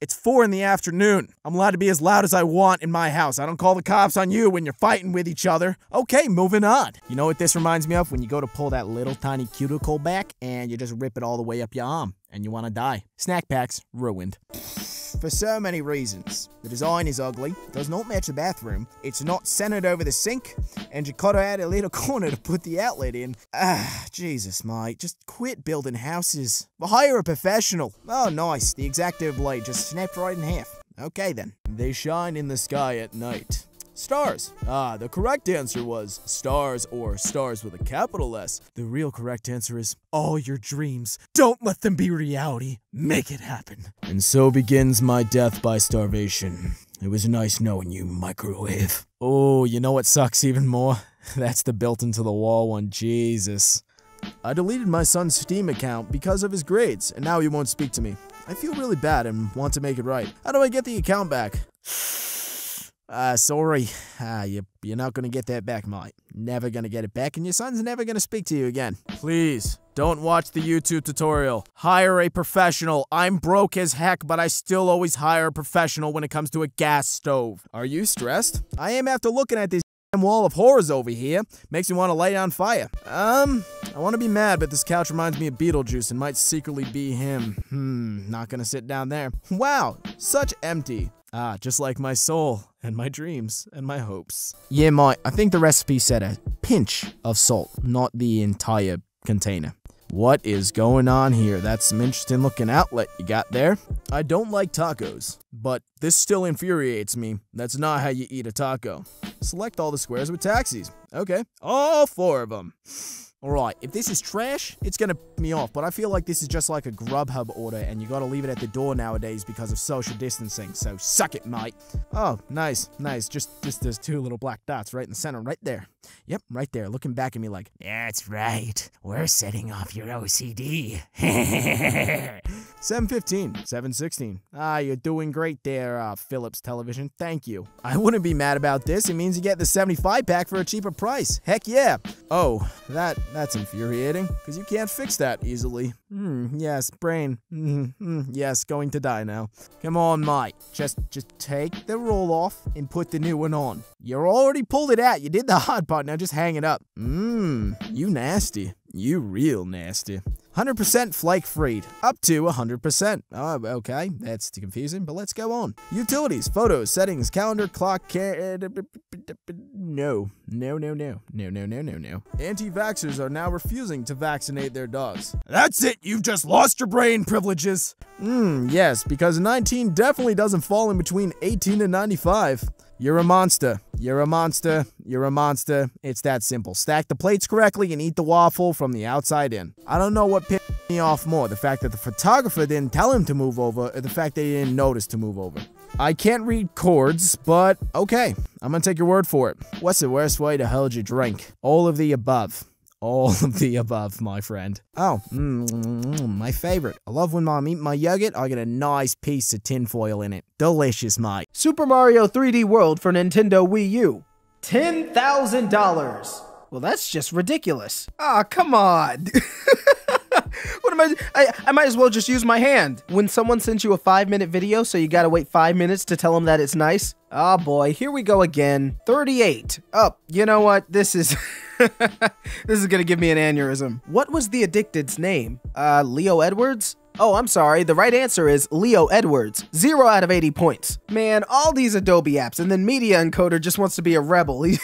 It's four in the afternoon. I'm allowed to be as loud as I want in my house. I don't call the cops on you when you're fighting with each other. Okay, moving on. You know what this reminds me of? When you go to pull that little tiny cuticle back and you just rip it all the way up your arm and you want to die. Snack packs ruined. For so many reasons. The design is ugly, does not match the bathroom, it's not centered over the sink, and you gotta add a little corner to put the outlet in. Ah, Jesus, mate, just quit building houses. But hire a professional. Oh, nice, the X-Acto blade just snapped right in half. Okay then. They shine in the sky at night. Stars. Ah, the correct answer was stars, or stars with a capital S. The real correct answer is all your dreams. Don't let them be reality. Make it happen. And so begins my death by starvation. It was nice knowing you, microwave. Oh, you know what sucks even more? That's the built into the wall one. Jesus. I deleted my son's Steam account because of his grades, and now he won't speak to me. I feel really bad and want to make it right. How do I get the account back? Uh, sorry, uh, you, you're not gonna get that back, mate. Never gonna get it back, and your son's never gonna speak to you again. Please, don't watch the YouTube tutorial. Hire a professional. I'm broke as heck, but I still always hire a professional when it comes to a gas stove. Are you stressed? I am after looking at this wall of horrors over here. Makes me want to light on fire. Um, I want to be mad, but this couch reminds me of Beetlejuice and might secretly be him. Hmm, not gonna sit down there. Wow, such empty. Ah, just like my soul, and my dreams, and my hopes. Yeah, mate, I think the recipe said a pinch of salt, not the entire container. What is going on here? That's some interesting looking outlet you got there. I don't like tacos, but this still infuriates me. That's not how you eat a taco. Select all the squares with taxis. Okay, all four of them. Alright, if this is trash, it's gonna piss me off, but I feel like this is just like a Grubhub order and you gotta leave it at the door nowadays because of social distancing, so suck it, mate. Oh, nice, nice, just, just those two little black dots right in the center, right there. Yep, right there, looking back at me like, that's right, we're setting off your O C D. seven fifteen, seven sixteen. Ah, you're doing great there, uh, Philips Television, thank you. I wouldn't be mad about this, it means you get the seventy-five pack for a cheaper price, heck yeah. Oh, that... That's infuriating, because you can't fix that easily. Mm, yes, brain. Mm, mm, yes, going to die now. Come on, mate. Just, just take the roll off and put the new one on. You already pulled it out. You did the hard part. Now just hang it up. Mmm, you nasty. You real nasty. one hundred percent flake freed. Up to one hundred percent. Oh, okay. That's too confusing, but let's go on. Utilities, photos, settings, calendar, clock, care... No. No, no, no. No, no, no, no, no. Anti-vaxxers are now refusing to vaccinate their dogs. That's it! You've just lost your brain privileges! Mmm, yes, because nineteen definitely doesn't fall in between eighteen and ninety-five. You're a monster. You're a monster. You're a monster. It's that simple. Stack the plates correctly and eat the waffle from the outside in. I don't know what pissed me off more, the fact that the photographer didn't tell him to move over or the fact that he didn't notice to move over. I can't read chords, but okay. I'm gonna take your word for it. What's the worst way to hold your drink? All of the above. All of the above, my friend. Oh, mm, mm, mm, my favorite. I love when I'm eating my yogurt, I get a nice piece of tinfoil in it. Delicious, mate. Super Mario three D World for Nintendo Wii U. ten thousand dollars. Well, that's just ridiculous. Ah, oh, come on. What am I, I I might as well just use my hand. When someone sends you a five minute video, so you gotta wait five minutes to tell them that it's nice. Ah, oh boy, here we go again. thirty-eight. Oh, you know what? This is... this is gonna give me an aneurysm. What was the addicted's name? Uh, Leo Edwards? Oh, I'm sorry. The right answer is Leo Edwards. Zero out of eighty points. Man, all these Adobe apps, and then Media Encoder just wants to be a rebel. He...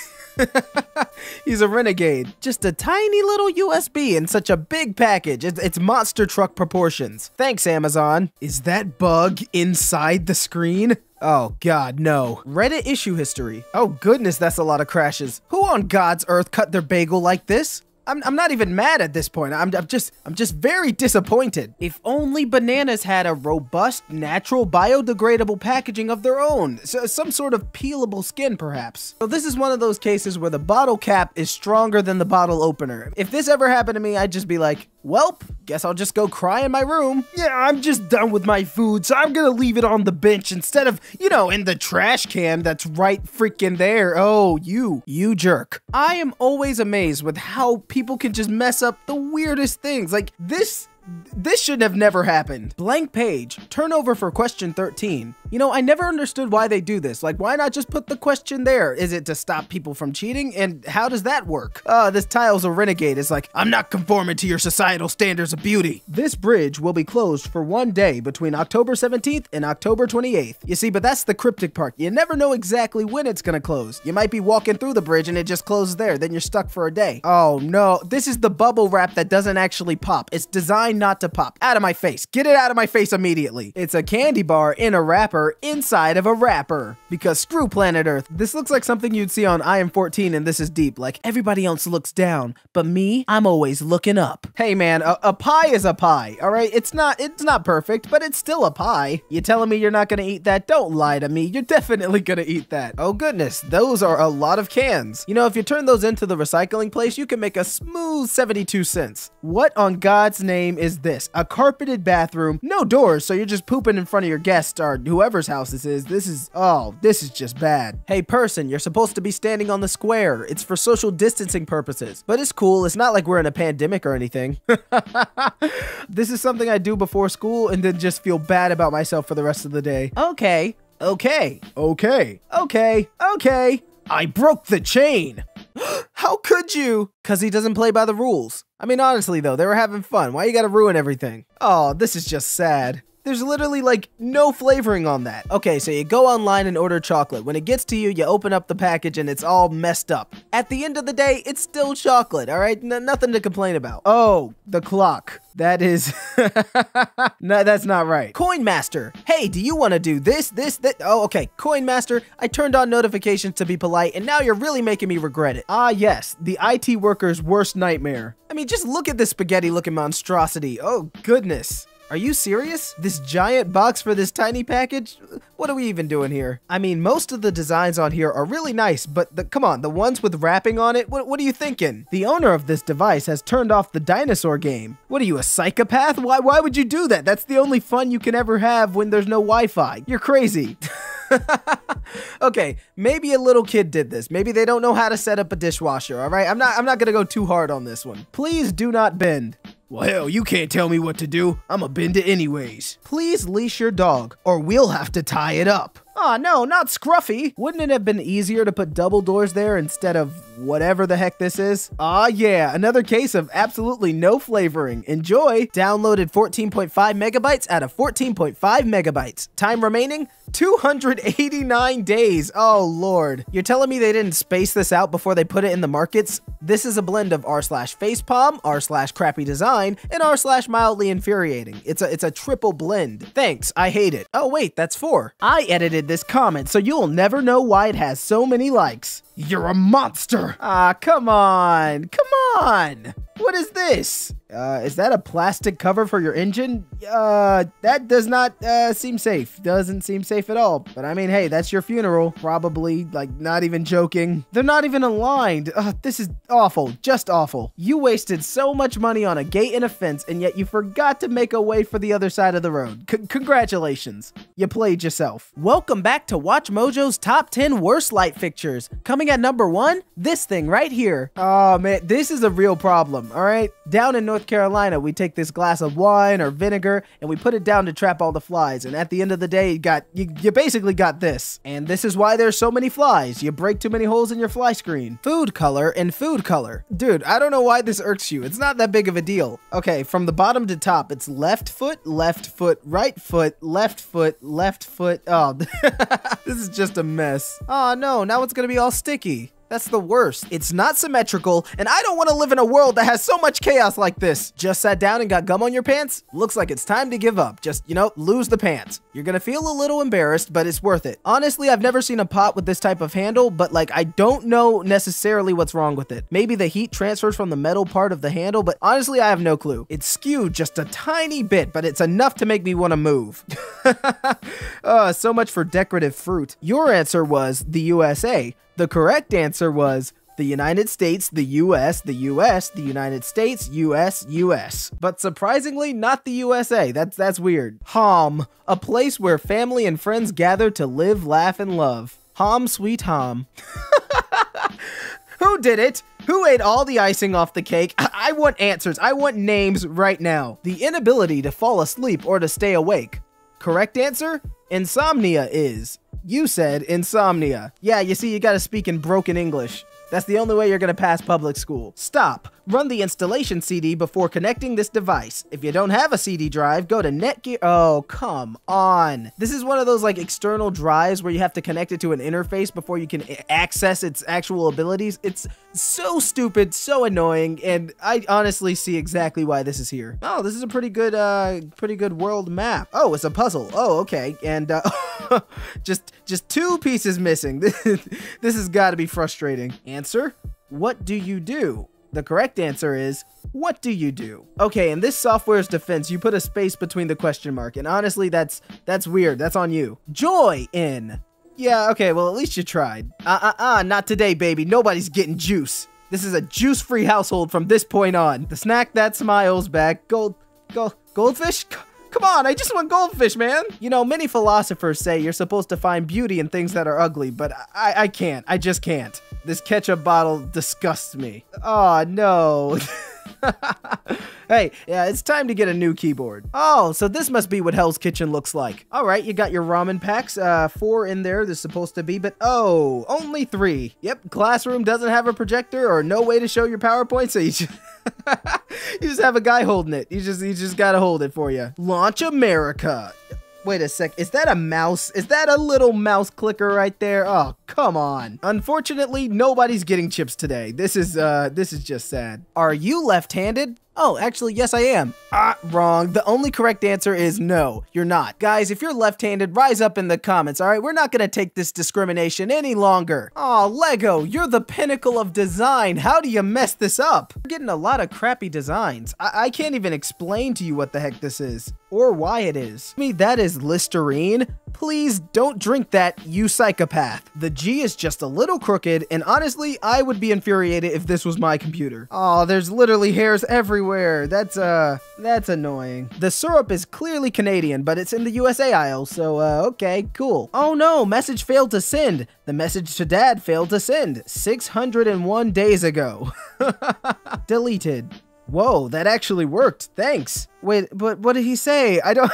He's a renegade. Just a tiny little U S B in such a big package. It's, it's monster truck proportions. Thanks, Amazon. Is that bug inside the screen? Oh God, no. Reddit issue history. Oh goodness, that's a lot of crashes. Who on God's earth cut their bagel like this? I'm, I'm not even mad at this point. I'm, I'm just I'm just very disappointed. If only bananas had a robust, natural, biodegradable packaging of their own. So, some sort of peelable skin, perhaps. So this is one of those cases where the bottle cap is stronger than the bottle opener. If this ever happened to me, I'd just be like, welp, guess I'll just go cry in my room. Yeah, I'm just done with my food, so I'm gonna leave it on the bench instead of, you know, in the trash can that's right freaking there. Oh, you, you jerk. I am always amazed with how people can just mess up the weirdest things. Like, this, this should have never happened. Blank page, turnover for question thirteen. You know, I never understood why they do this. Like, why not just put the question there? Is it to stop people from cheating? And how does that work? Uh, this tile's a renegade. It's like, I'm not conforming to your societal standards of beauty. This bridge will be closed for one day between October seventeenth and October twenty-eighth. You see, but that's the cryptic part. You never know exactly when it's gonna close. You might be walking through the bridge and it just closes there. Then you're stuck for a day. Oh no, this is the bubble wrap that doesn't actually pop. It's designed not to pop. Out of my face. Get it out of my face immediately. It's a candy bar in a wrapper inside of a wrapper, because screw planet Earth. This looks like something you'd see on I Am fourteen and This Is Deep, like everybody else looks down, but me, I'm always looking up. Hey man, a, a pie is a pie, all right? It's not, it's not perfect, but it's still a pie. You telling me you're not gonna eat that? Don't lie to me, you're definitely gonna eat that. Oh goodness, those are a lot of cans. You know, if you turn those into the recycling place, you can make a smooth seventy-two cents. What on God's name is this? A carpeted bathroom, no doors, so you're just pooping in front of your guests or whoever whoever's house this is. This is, oh, this is just bad. Hey person, you're supposed to be standing on the square. It's for social distancing purposes, but it's cool. It's not like we're in a pandemic or anything. This is something I do before school and then just feel bad about myself for the rest of the day. Okay, okay, okay, okay, okay. I broke the chain. How could you? Cause he doesn't play by the rules. I mean, honestly though, they were having fun. Why you gotta ruin everything? Oh, this is just sad. There's literally like no flavoring on that. Okay, so you go online and order chocolate. When it gets to you, you open up the package and it's all messed up. At the end of the day, it's still chocolate, all right? N- nothing to complain about. Oh, the clock. That is, no, that's not right. Coin Master, hey, do you wanna do this, this, that? Oh, okay, Coin Master, I turned on notifications to be polite and now you're really making me regret it. Ah yes, the I T worker's worst nightmare. I mean, just look at this spaghetti looking monstrosity. Oh goodness. Are you serious? This giant box for this tiny package? What are we even doing here? I mean, most of the designs on here are really nice, but the, come on, the ones with wrapping on it, what, what are you thinking? The owner of this device has turned off the dinosaur game. What are you, a psychopath? Why, why would you do that? That's the only fun you can ever have when there's no Wi-Fi. You're crazy. Okay, maybe a little kid did this. Maybe they don't know how to set up a dishwasher, all right? I'm not, I'm not gonna go too hard on this one. Please do not bend. Well, hell, you can't tell me what to do. I'm a bender anyways. Please leash your dog, or we'll have to tie it up. Aw, oh, no, not Scruffy. Wouldn't it have been easier to put double doors there instead of whatever the heck this is? Aw, oh, yeah, another case of absolutely no flavoring. Enjoy. Downloaded fourteen point five megabytes out of fourteen point five megabytes. Time remaining, two hundred eighty-nine days. Oh, Lord. You're telling me they didn't space this out before they put it in the markets? This is a blend of r slash facepalm, r slash crappy design, and r slash mildly infuriating. It's a, it's a triple blend. Thanks, I hate it. Oh, wait, that's four. I edited this comment, so you'll never know why it has so many likes. You're a monster. Ah, come on, come on. What is this? Uh, is that a plastic cover for your engine? Uh, that does not uh, seem safe. Doesn't seem safe at all. But I mean, hey, that's your funeral. Probably, like, not even joking. They're not even aligned. Uh, this is awful. Just awful. You wasted so much money on a gate and a fence, and yet you forgot to make a way for the other side of the road. C- congratulations. You played yourself. Welcome back to Watch Mojo's top ten worst light fixtures. Coming at number one, this thing right here. Oh, man, this is a real problem, all right? Down in North Carolina, we take this glass of wine or vinegar and we put it down to trap all the flies, and at the end of the day you got you, you basically got this. And this is why there's so many flies. You break too many holes in your fly screen. Food color and food color. Dude, I don't know why this irks you. It's not that big of a deal. Okay, from the bottom to top, it's left foot, left foot, right foot, left foot, left foot. Oh, this is just a mess. Oh no, now it's gonna be all sticky. That's the worst. It's not symmetrical, and I don't want to live in a world that has so much chaos like this. Just sat down and got gum on your pants? Looks like it's time to give up. Just, you know, lose the pants. You're gonna feel a little embarrassed, but it's worth it. Honestly, I've never seen a pot with this type of handle, but like, I don't know necessarily what's wrong with it. Maybe the heat transfers from the metal part of the handle, but honestly, I have no clue. It's skewed just a tiny bit, but it's enough to make me want to move. uh, so much for decorative fruit. Your answer was the U S A. The correct answer was the United States, the U S, the U S, the United States, U S, U S. But surprisingly, not the U S A. That's that's weird. Home, a place where family and friends gather to live, laugh, and love. Home sweet home. Who did it? Who ate all the icing off the cake? I, I want answers. I want names right now. The inability to fall asleep or to stay awake. Correct answer? Insomnia is. You said insomnia. Yeah, you see, you gotta speak in broken English. That's the only way you're gonna pass public school. Stop. Run the installation C D before connecting this device. If you don't have a C D drive, go to Netgear. Oh, come on. This is one of those like external drives where you have to connect it to an interface before you can access its actual abilities. It's so stupid, so annoying, and I honestly see exactly why this is here. Oh, this is a pretty good, uh, pretty good world map. Oh, it's a puzzle. Oh, okay. And uh, just, just two pieces missing. This has got to be frustrating. Answer: what do you do? The correct answer is, what do you do? Okay, in this software's defense, you put a space between the question mark, and honestly, that's that's weird. That's on you. Joy in. Yeah, okay, well, at least you tried. Uh-uh-uh, not today, baby. Nobody's getting juice. This is a juice-free household from this point on. The snack that smiles back. Gold, gold, goldfish? Come on, I just want goldfish, man. You know, many philosophers say you're supposed to find beauty in things that are ugly, but I, I can't. I just can't. This ketchup bottle disgusts me. Oh, no. Hey, yeah, it's time to get a new keyboard. Oh, so this must be what Hell's Kitchen looks like. All right, you got your ramen packs. Uh, four in there, there's supposed to be, but oh, only three. Yep, classroom doesn't have a projector or no way to show your PowerPoint, so you just, you just have a guy holding it. You just, you just gotta hold it for you. Launch America. Wait a sec, is that a mouse? Is that a little mouse clicker right there? Oh, come on. Unfortunately, nobody's getting chips today. This is, uh, this is just sad. Are you left-handed? Oh, actually, yes, I am. Ah, wrong. The only correct answer is no, you're not. Guys, if you're left-handed, rise up in the comments, all right? We're not gonna take this discrimination any longer. Aw, Lego, you're the pinnacle of design. How do you mess this up? We're getting a lot of crappy designs. I, I can't even explain to you what the heck this is or why it is. I mean, that is Listerine. Please don't drink that, you psychopath. The G is just a little crooked, and honestly, I would be infuriated if this was my computer. Aw, there's literally hairs everywhere. That's, uh, that's annoying. The syrup is clearly Canadian, but it's in the U S A aisle, so, uh, okay, cool. Oh no, message failed to send. The message to dad failed to send six hundred and one days ago. Deleted. Whoa, that actually worked. Thanks. Wait, but what did he say? I don't...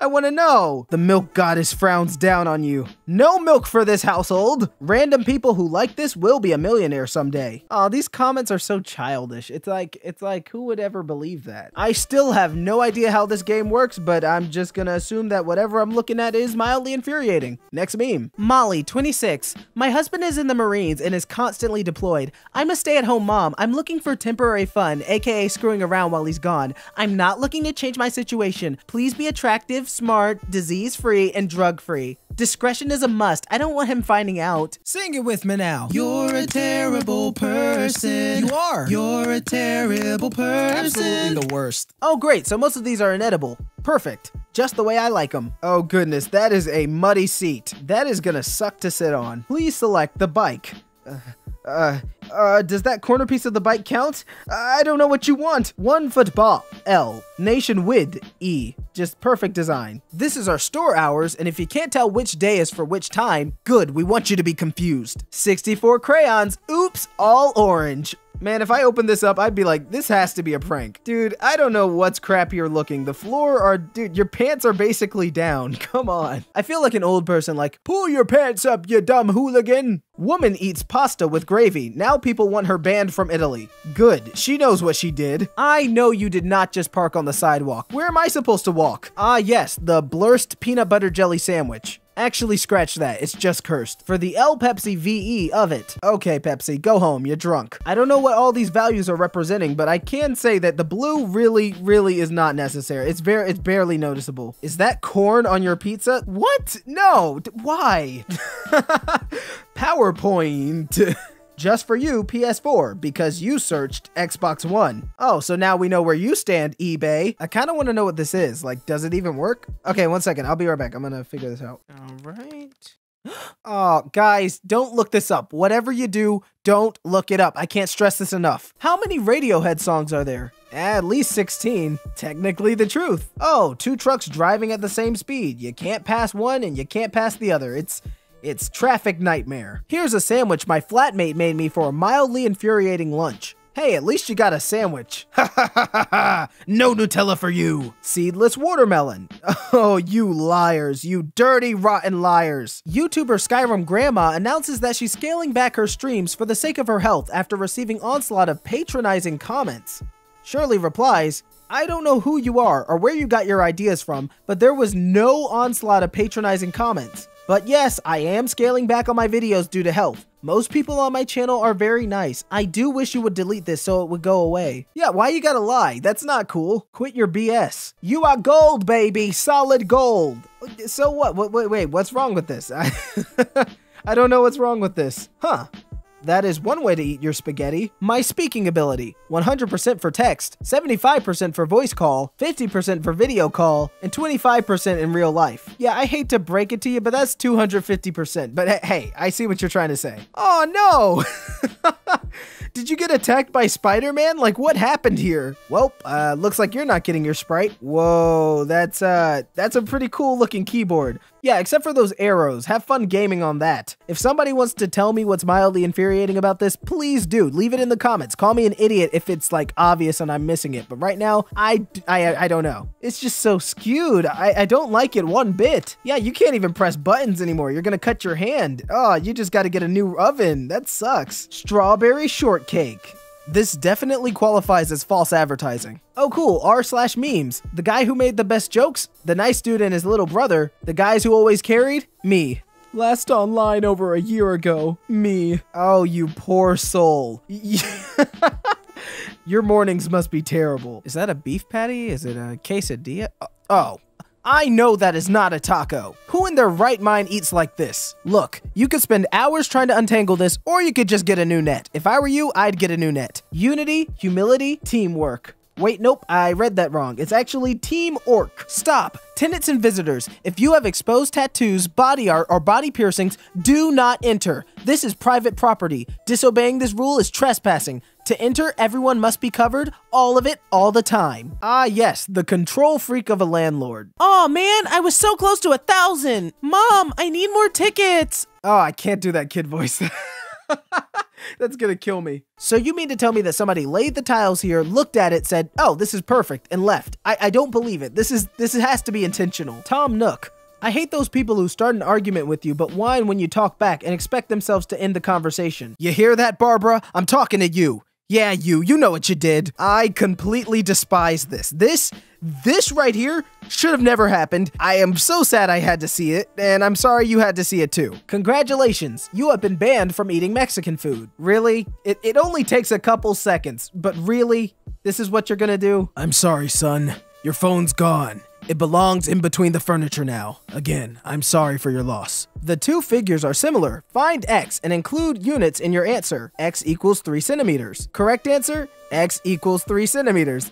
I want to know. The milk goddess frowns down on you. No milk for this household. Random people who like this will be a millionaire someday. Oh, these comments are so childish. It's like, it's like, who would ever believe that? I still have no idea how this game works, but I'm just gonna assume that whatever I'm looking at is mildly infuriating. Next meme. Molly, twenty-six. My husband is in the Marines and is constantly deployed. I'm a stay-at-home mom. I'm looking for temporary fun, aka screwing around while he's gone. I'm not looking to change my situation. Please be a attractive, smart, disease-free, and drug-free. Discretion is a must. I don't want him finding out. Sing it with me now. You're a terrible person. You are. You're a terrible person. Absolutely the worst. Oh, great. So most of these are inedible. Perfect. Just the way I like them. Oh, goodness. That is a muddy seat. That is gonna suck to sit on. Please select the bike. Uh, uh, uh, does that corner piece of the bike count? I don't know what you want. One football. L. Nation with E. Just perfect design. This is our store hours, and if you can't tell which day is for which time, good, we want you to be confused. sixty-four crayons, oops, all orange. Man, if I opened this up, I'd be like, this has to be a prank. Dude, I don't know what's crappier looking. The floor or, dude, your pants are basically down. Come on. I feel like an old person, like, pull your pants up, you dumb hooligan. Woman eats pasta with gravy. Now people want her banned from Italy. Good, she knows what she did. I know you did not just park on the sidewalk. Where am I supposed to walk? Ah, yes, the blurst peanut butter jelly sandwich. Actually, scratch that. It's just cursed. For the L Pepsi V E of it. Okay, Pepsi, go home. You're drunk. I don't know what all these values are representing, but I can say that the blue really, really is not necessary. It's very, it's barely noticeable. Is that corn on your pizza? What? No. D- why? PowerPoint. Just for you, P S four, because you searched Xbox One. Oh, so now we know where you stand, eBay. I kind of want to know what this is. Like, does it even work? Okay, one second. I'll be right back. I'm going to figure this out. All right. Oh, guys, don't look this up. Whatever you do, don't look it up. I can't stress this enough. How many Radiohead songs are there? At least sixteen. Technically the truth. Oh, two trucks driving at the same speed. You can't pass one and you can't pass the other. It's... It's traffic nightmare. Here's a sandwich my flatmate made me for a mildly infuriating lunch. Hey, at least you got a sandwich. Ha ha ha ha ha! No Nutella for you! Seedless watermelon. Oh, you liars. You dirty, rotten liars. YouTuber Skyrim Grandma announces that she's scaling back her streams for the sake of her health after receiving onslaught of patronizing comments. Shirley replies, I don't know who you are or where you got your ideas from, but there was no onslaught of patronizing comments. But yes, I am scaling back on my videos due to health. Most people on my channel are very nice. I do wish you would delete this so it would go away. Yeah, why you gotta lie? That's not cool. Quit your B S. You are gold, baby. Solid gold. So what? Wait, wait, wait. What's wrong with this? I, I don't know what's wrong with this. Huh. That is one way to eat your spaghetti. My speaking ability, one hundred percent for text, seventy-five percent for voice call, fifty percent for video call, and twenty-five percent in real life. Yeah, I hate to break it to you, but that's two hundred fifty percent. But hey, I see what you're trying to say. Oh no! Did you get attacked by Spider-Man? Like, what happened here? Well, uh, looks like you're not getting your Sprite. Whoa, that's, uh, that's a pretty cool looking keyboard. Yeah, except for those arrows. Have fun gaming on that. If somebody wants to tell me what's mildly infuriating about this, please do. Leave it in the comments. Call me an idiot if it's, like, obvious and I'm missing it. But right now, I, I, I don't know. It's just so skewed. I, I don't like it one bit. Yeah, you can't even press buttons anymore. You're gonna cut your hand. Oh, you just gotta get a new oven. That sucks. Strawberry shortcake. This definitely qualifies as false advertising. Oh cool, r slash memes. The guy who made the best jokes? The nice dude and his little brother. The guys who always carried? Me. Last online over a year ago. Me. Oh, you poor soul. Your mornings must be terrible. Is that a beef patty? Is it a quesadilla? Oh. I know that is not a taco. Who in their right mind eats like this? Look, you could spend hours trying to untangle this, or you could just get a new net. If I were you, I'd get a new net. Unity, humility, teamwork. Wait, nope, I read that wrong. It's actually Team Orc. Stop. Tenants and visitors, if you have exposed tattoos, body art, or body piercings, do not enter. This is private property. Disobeying this rule is trespassing. To enter, everyone must be covered, all of it, all the time. Ah yes, the control freak of a landlord. Aw man, I was so close to a thousand. Mom, I need more tickets. Oh, I can't do that kid voice. That's gonna kill me. So you mean to tell me that somebody laid the tiles here, looked at it, said, oh, this is perfect, and left. I, I don't believe it. This is, this has to be intentional. Tom Nook. I hate those people who start an argument with you, but whine when you talk back and expect themselves to end the conversation. You hear that, Barbara? I'm talking to you. Yeah, you, you know what you did. I completely despise this. This, this right here should have never happened. I am so sad I had to see it, and I'm sorry you had to see it too. Congratulations, you have been banned from eating Mexican food. Really? It, it only takes a couple seconds, but really? This is what you're gonna do? I'm sorry, son. Your phone's gone. It belongs in between the furniture now. Again, I'm sorry for your loss. The two figures are similar. Find x and include units in your answer. X equals three centimeters. Correct answer? X equals three centimeters.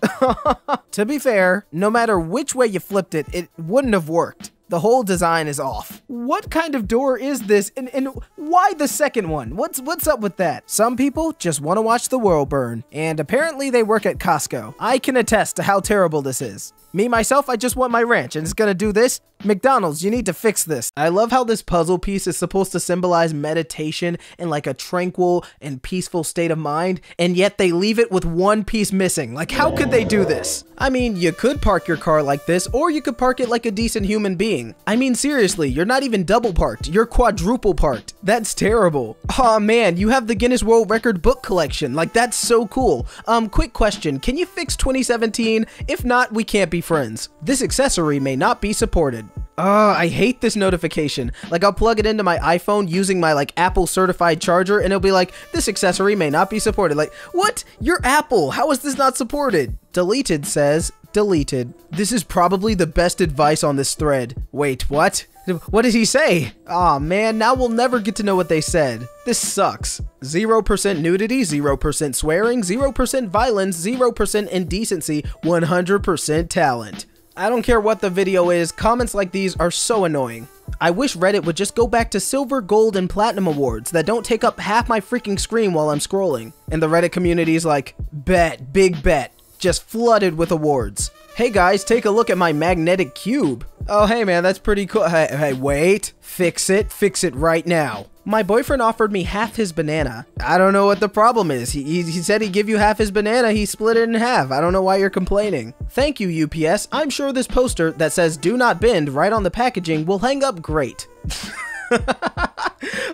To be fair, no matter which way you flipped it, it wouldn't have worked. The whole design is off. What kind of door is this, and, and why the second one? What's what's up with that? Some people just want to watch the world burn, and apparently they work at Costco. I can attest to how terrible this is. Me, myself, I just want my ranch, and it's gonna do this? McDonald's, you need to fix this. I love how this puzzle piece is supposed to symbolize meditation and like a tranquil and peaceful state of mind, and yet they leave it with one piece missing. Like, how could they do this? I mean, you could park your car like this, or you could park it like a decent human being. I mean, seriously, you're not even double parked, you're quadruple parked. That's terrible. Aw, man, you have the Guinness World Record book collection. Like, that's so cool. Um, quick question, can you fix twenty seventeen? If not, we can't be friends. This accessory may not be supported. Oh, I hate this notification. Like, I'll plug it into my iPhone using my like Apple certified charger and it'll be like, this accessory may not be supported. Like, what? You're Apple. How is this not supported? Deleted says, deleted. This is probably the best advice on this thread. Wait, what? What did he say? Aw, man, now we'll never get to know what they said. This sucks. zero percent nudity, zero percent swearing, zero percent violence, zero percent indecency, one hundred percent talent. I don't care what the video is, comments like these are so annoying. I wish Reddit would just go back to silver, gold, and platinum awards that don't take up half my freaking screen while I'm scrolling. And the Reddit community is like, bet, big bet, just flooded with awards. Hey guys, take a look at my magnetic cube. Oh, hey man, that's pretty cool. Hey, hey, wait, fix it, fix it right now. My boyfriend offered me half his banana. I don't know what the problem is. He, he, he said he'd give you half his banana, he split it in half. I don't know why you're complaining. Thank you, U P S. I'm sure this poster that says do not bend right on the packaging will hang up great.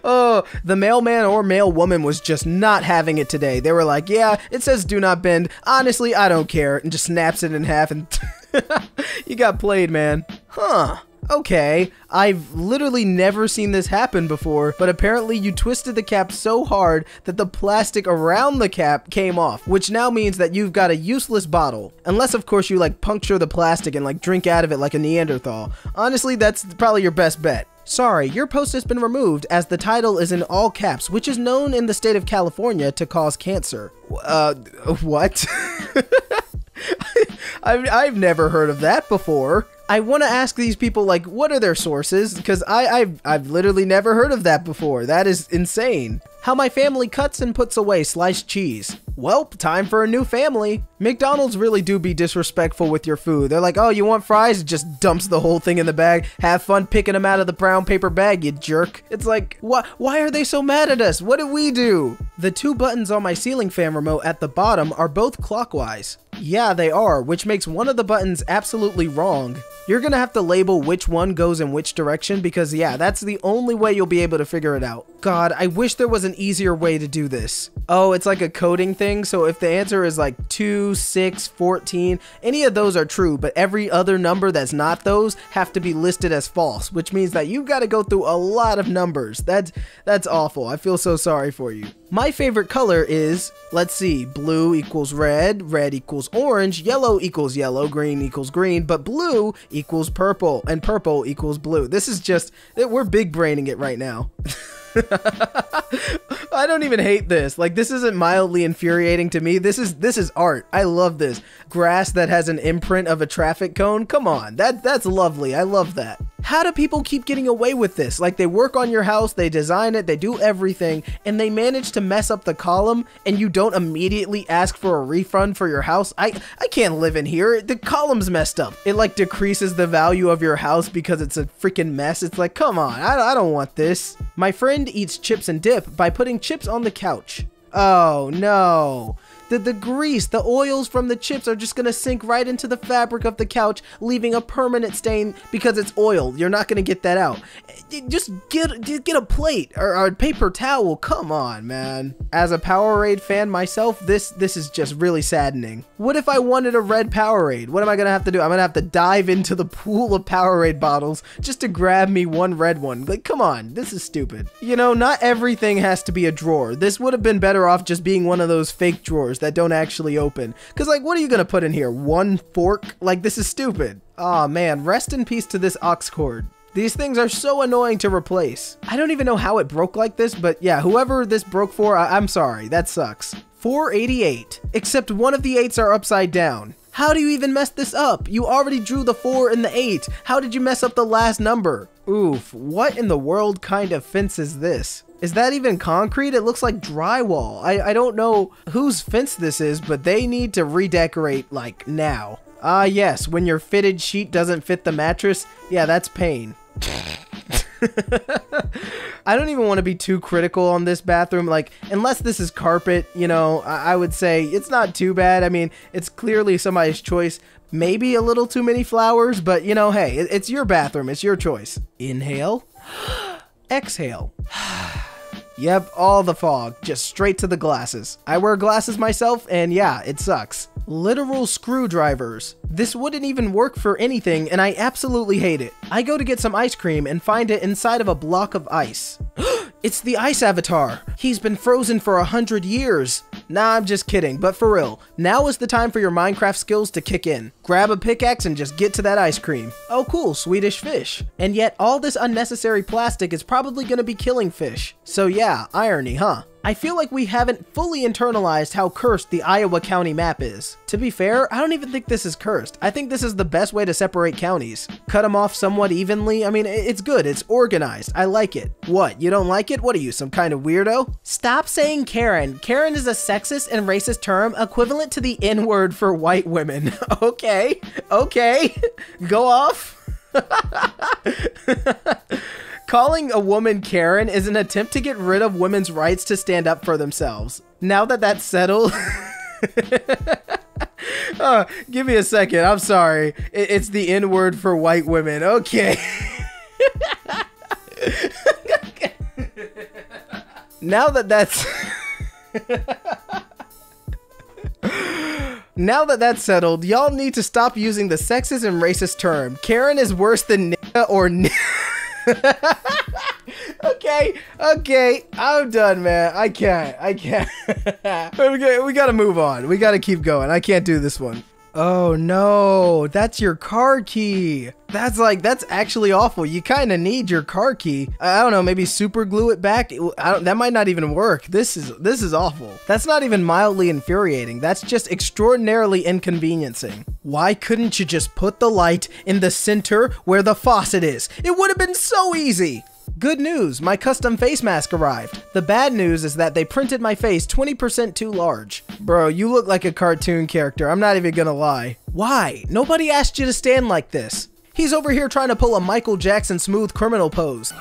Oh, the mailman or mail woman was just not having it today. They were like, yeah, it says do not bend. Honestly, I don't care. And just snaps it in half and you got played, man. Huh. Okay, I've literally never seen this happen before, but apparently you twisted the cap so hard that the plastic around the cap came off, which now means that you've got a useless bottle. Unless, of course, you like puncture the plastic and like drink out of it like a Neanderthal. Honestly, that's probably your best bet. Sorry, your post has been removed as the title is in all caps, which is known in the state of California to cause cancer. Uh, what? I've, I've never heard of that before. I want to ask these people, like, what are their sources? Because I, I've, I've literally never heard of that before. That is insane. How my family cuts and puts away sliced cheese. Welp, time for a new family. McDonald's really do be disrespectful with your food. They're like, oh, you want fries? It just dumps the whole thing in the bag. Have fun picking them out of the brown paper bag, you jerk. It's like, wh- why are they so mad at us? What did we do? The two buttons on my ceiling fan remote at the bottom are both clockwise. Yeah, they are, which makes one of the buttons absolutely wrong. You're gonna have to label which one goes in which direction because, yeah, that's the only way you'll be able to figure it out. God, I wish there was an easier way to do this. Oh, it's like a coding thing, so if the answer is like two, six, fourteen, any of those are true, but every other number that's not those have to be listed as false, which means that you've got to go through a lot of numbers. That's, that's awful. I feel so sorry for you. My favorite color is, let's see, blue equals red, red equals orange, yellow equals yellow, green equals green, but blue equals purple, and purple equals blue. This is just, we're big braining it right now. I don't even hate this. Like, this isn't mildly infuriating to me. This is this is art. I love this. Grass that has an imprint of a traffic cone. Come on, that that's lovely. I love that. How do people keep getting away with this? Like, they work on your house, they design it, they do everything, and they manage to mess up the column, and you don't immediately ask for a refund for your house? I, I can't live in here. The column's messed up. It like decreases the value of your house because it's a freaking mess. It's like, come on, I, I don't want this. My friend eats chips and dip by putting chips on the couch. Oh no. The, the grease, the oils from the chips are just gonna sink right into the fabric of the couch, leaving a permanent stain because it's oil. You're not gonna get that out. Just get just get a plate or, or a paper towel. Come on, man. As a Powerade fan myself, this this is just really saddening. What if I wanted a red Powerade? What am I gonna have to do? I'm gonna have to dive into the pool of Powerade bottles just to grab me one red one. Like, come on, this is stupid. You know, not everything has to be a drawer. This would have been better off just being one of those fake drawers doors that don't actually open. Because, like, what are you going to put in here? One fork? Like, this is stupid. Aw, man. Rest in peace to this aux cord. These things are so annoying to replace. I don't even know how it broke like this, but yeah, whoever this broke for, I I'm sorry. That sucks. four eighty-eight. Except one of the eights are upside down. How do you even mess this up? You already drew the four and the eight. How did you mess up the last number? Oof, what in the world kind of fence is this? Is that even concrete? It looks like drywall. I, I don't know whose fence this is, but they need to redecorate, like, now. Ah, yes, when your fitted sheet doesn't fit the mattress, yeah, that's pain. I don't even want to be too critical on this bathroom, like, unless this is carpet, you know, I, I would say it's not too bad. I mean, it's clearly somebody's choice. Maybe a little too many flowers, but, you know, hey, it, it's your bathroom, it's your choice. Inhale, exhale. Yep, all the fog, just straight to the glasses. I wear glasses myself, and yeah, it sucks. Literal screwdrivers. This wouldn't even work for anything, and I absolutely hate it. I go to get some ice cream and find it inside of a block of ice. It's the ice avatar. He's been frozen for a hundred years. Nah, I'm just kidding, but for real, now is the time for your Minecraft skills to kick in. Grab a pickaxe and just get to that ice cream. Oh cool, Swedish fish. And yet all this unnecessary plastic is probably gonna be killing fish. So yeah, irony, huh? I feel like we haven't fully internalized how cursed the Iowa County map is. To be fair, I don't even think this is cursed. I think this is the best way to separate counties. Cut them off somewhat evenly. I mean, it's good. It's organized. I like it. What? You don't like it? What are you, some kind of weirdo? Stop saying Karen. Karen is a sexist and racist term equivalent to the N-word for white women. Okay. Okay. Go off. Calling a woman Karen is an attempt to get rid of women's rights to stand up for themselves. Now that that's settled... uh, give me a second, I'm sorry. It it's the N-word for white women, okay. Now that that's... Now that that's settled, y'all need to stop using the sexist and racist term. Karen is worse than nigga or nigga. okay, okay, I'm done, man. I can't, I can't. we, we gotta move on. We gotta keep going. I can't do this one. Oh no, that's your car key. That's like, that's actually awful. You kind of need your car key. I don't know, maybe super glue it back. I don't, that might not even work. This is, this is awful. That's not even mildly infuriating. That's just extraordinarily inconveniencing. Why couldn't you just put the light in the center where the faucet is? It would have been so easy. Good news, my custom face mask arrived. The bad news is that they printed my face twenty percent too large. Bro, you look like a cartoon character, I'm not even gonna lie. Why? Nobody asked you to stand like this. He's over here trying to pull a Michael Jackson smooth criminal pose.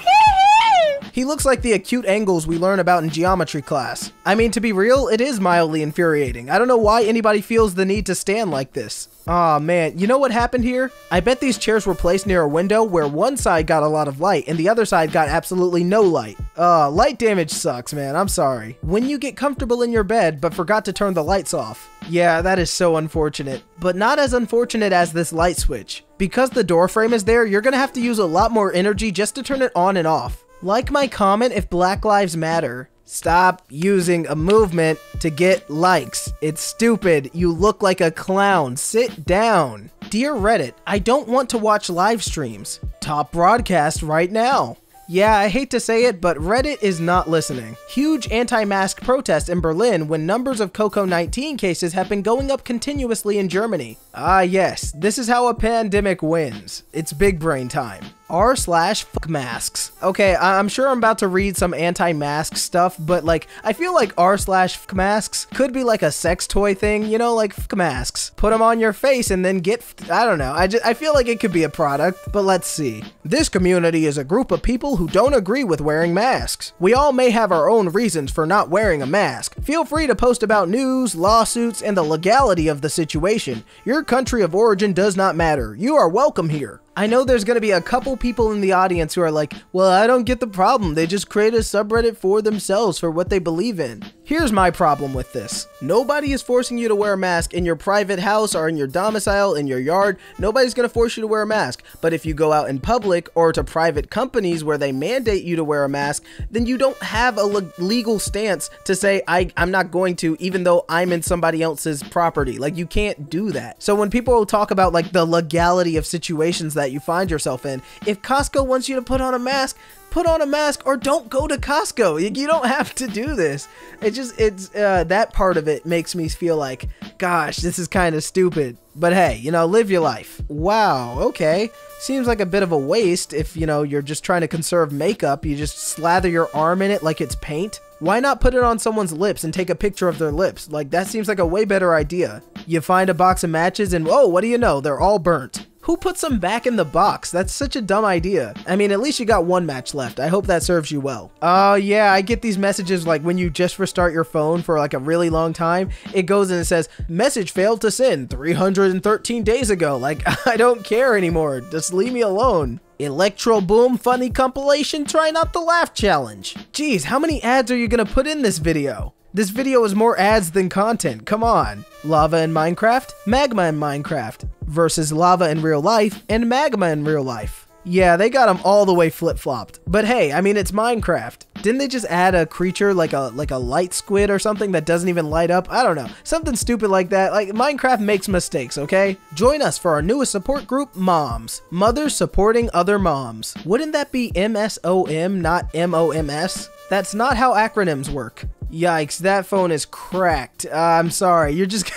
He looks like the acute angles we learn about in geometry class. I mean, to be real, it is mildly infuriating. I don't know why anybody feels the need to stand like this. Aw, oh, man, you know what happened here? I bet these chairs were placed near a window where one side got a lot of light and the other side got absolutely no light. Uh, light damage sucks, man, I'm sorry. When you get comfortable in your bed but forgot to turn the lights off. Yeah, that is so unfortunate. But not as unfortunate as this light switch. Because the door frame is there, you're gonna have to use a lot more energy just to turn it on and off. Like my comment if Black Lives Matter. Stop using a movement to get likes. It's stupid. You look like a clown. Sit down. Dear Reddit, I don't want to watch live streams. Top broadcast right now. Yeah, I hate to say it, but Reddit is not listening. Huge anti-mask protest in Berlin when numbers of COVID nineteen cases have been going up continuously in Germany. Ah yes, this is how a pandemic wins. It's big brain time. R slash fuck masks. Okay, I'm sure I'm about to read some anti-mask stuff, but like, I feel like R slash fuck masks could be like a sex toy thing, you know, like fuck masks. Put them on your face and then get, I don't know, I, just, I feel like it could be a product, but let's see. This community is a group of people who don't agree with wearing masks. We all may have our own reasons for not wearing a mask. Feel free to post about news, lawsuits, and the legality of the situation. Your country of origin does not matter. You are welcome here. I know there's going to be a couple people in the audience who are like, well, I don't get the problem. They just create a subreddit for themselves for what they believe in. Here's my problem with this. Nobody is forcing you to wear a mask in your private house or in your domicile, in your yard. Nobody's going to force you to wear a mask. But if you go out in public or to private companies where they mandate you to wear a mask, then you don't have a le- legal stance to say, I, I'm not going to, even though I'm in somebody else's property. Like, you can't do that. So when people talk about like the legality of situations that you find yourself in, if Costco wants you to put on a mask, put on a mask, or don't go to Costco. You don't have to do this. It just, it's, uh, that part of it makes me feel like, gosh, this is kind of stupid. But hey, you know, live your life. Wow, okay. Seems like a bit of a waste if, you know, you're just trying to conserve makeup. You just slather your arm in it like it's paint. Why not put it on someone's lips and take a picture of their lips? Like, that seems like a way better idea. You find a box of matches and, oh, what do you know? They're all burnt. Who puts them back in the box? That's such a dumb idea. I mean, at least you got one match left. I hope that serves you well. Oh, uh, yeah, I get these messages like when you just restart your phone for like a really long time, it goes in and says, message failed to send three hundred thirteen days ago. Like, I don't care anymore. Just leave me alone. Electro Boom funny compilation, try not to laugh challenge. Jeez, how many ads are you gonna put in this video? This video is more ads than content, come on. Lava in Minecraft, magma in Minecraft, versus lava in real life, and magma in real life. Yeah, they got them all the way flip-flopped. But hey, I mean, it's Minecraft. Didn't they just add a creature like a like a light squid or something that doesn't even light up? I don't know. Something stupid like that. Like, Minecraft makes mistakes, okay? Join us for our newest support group, Moms. Mothers supporting other moms. Wouldn't that be M S O M, not M O M S? That's not how acronyms work. Yikes, that phone is cracked. Uh, I'm sorry, you're just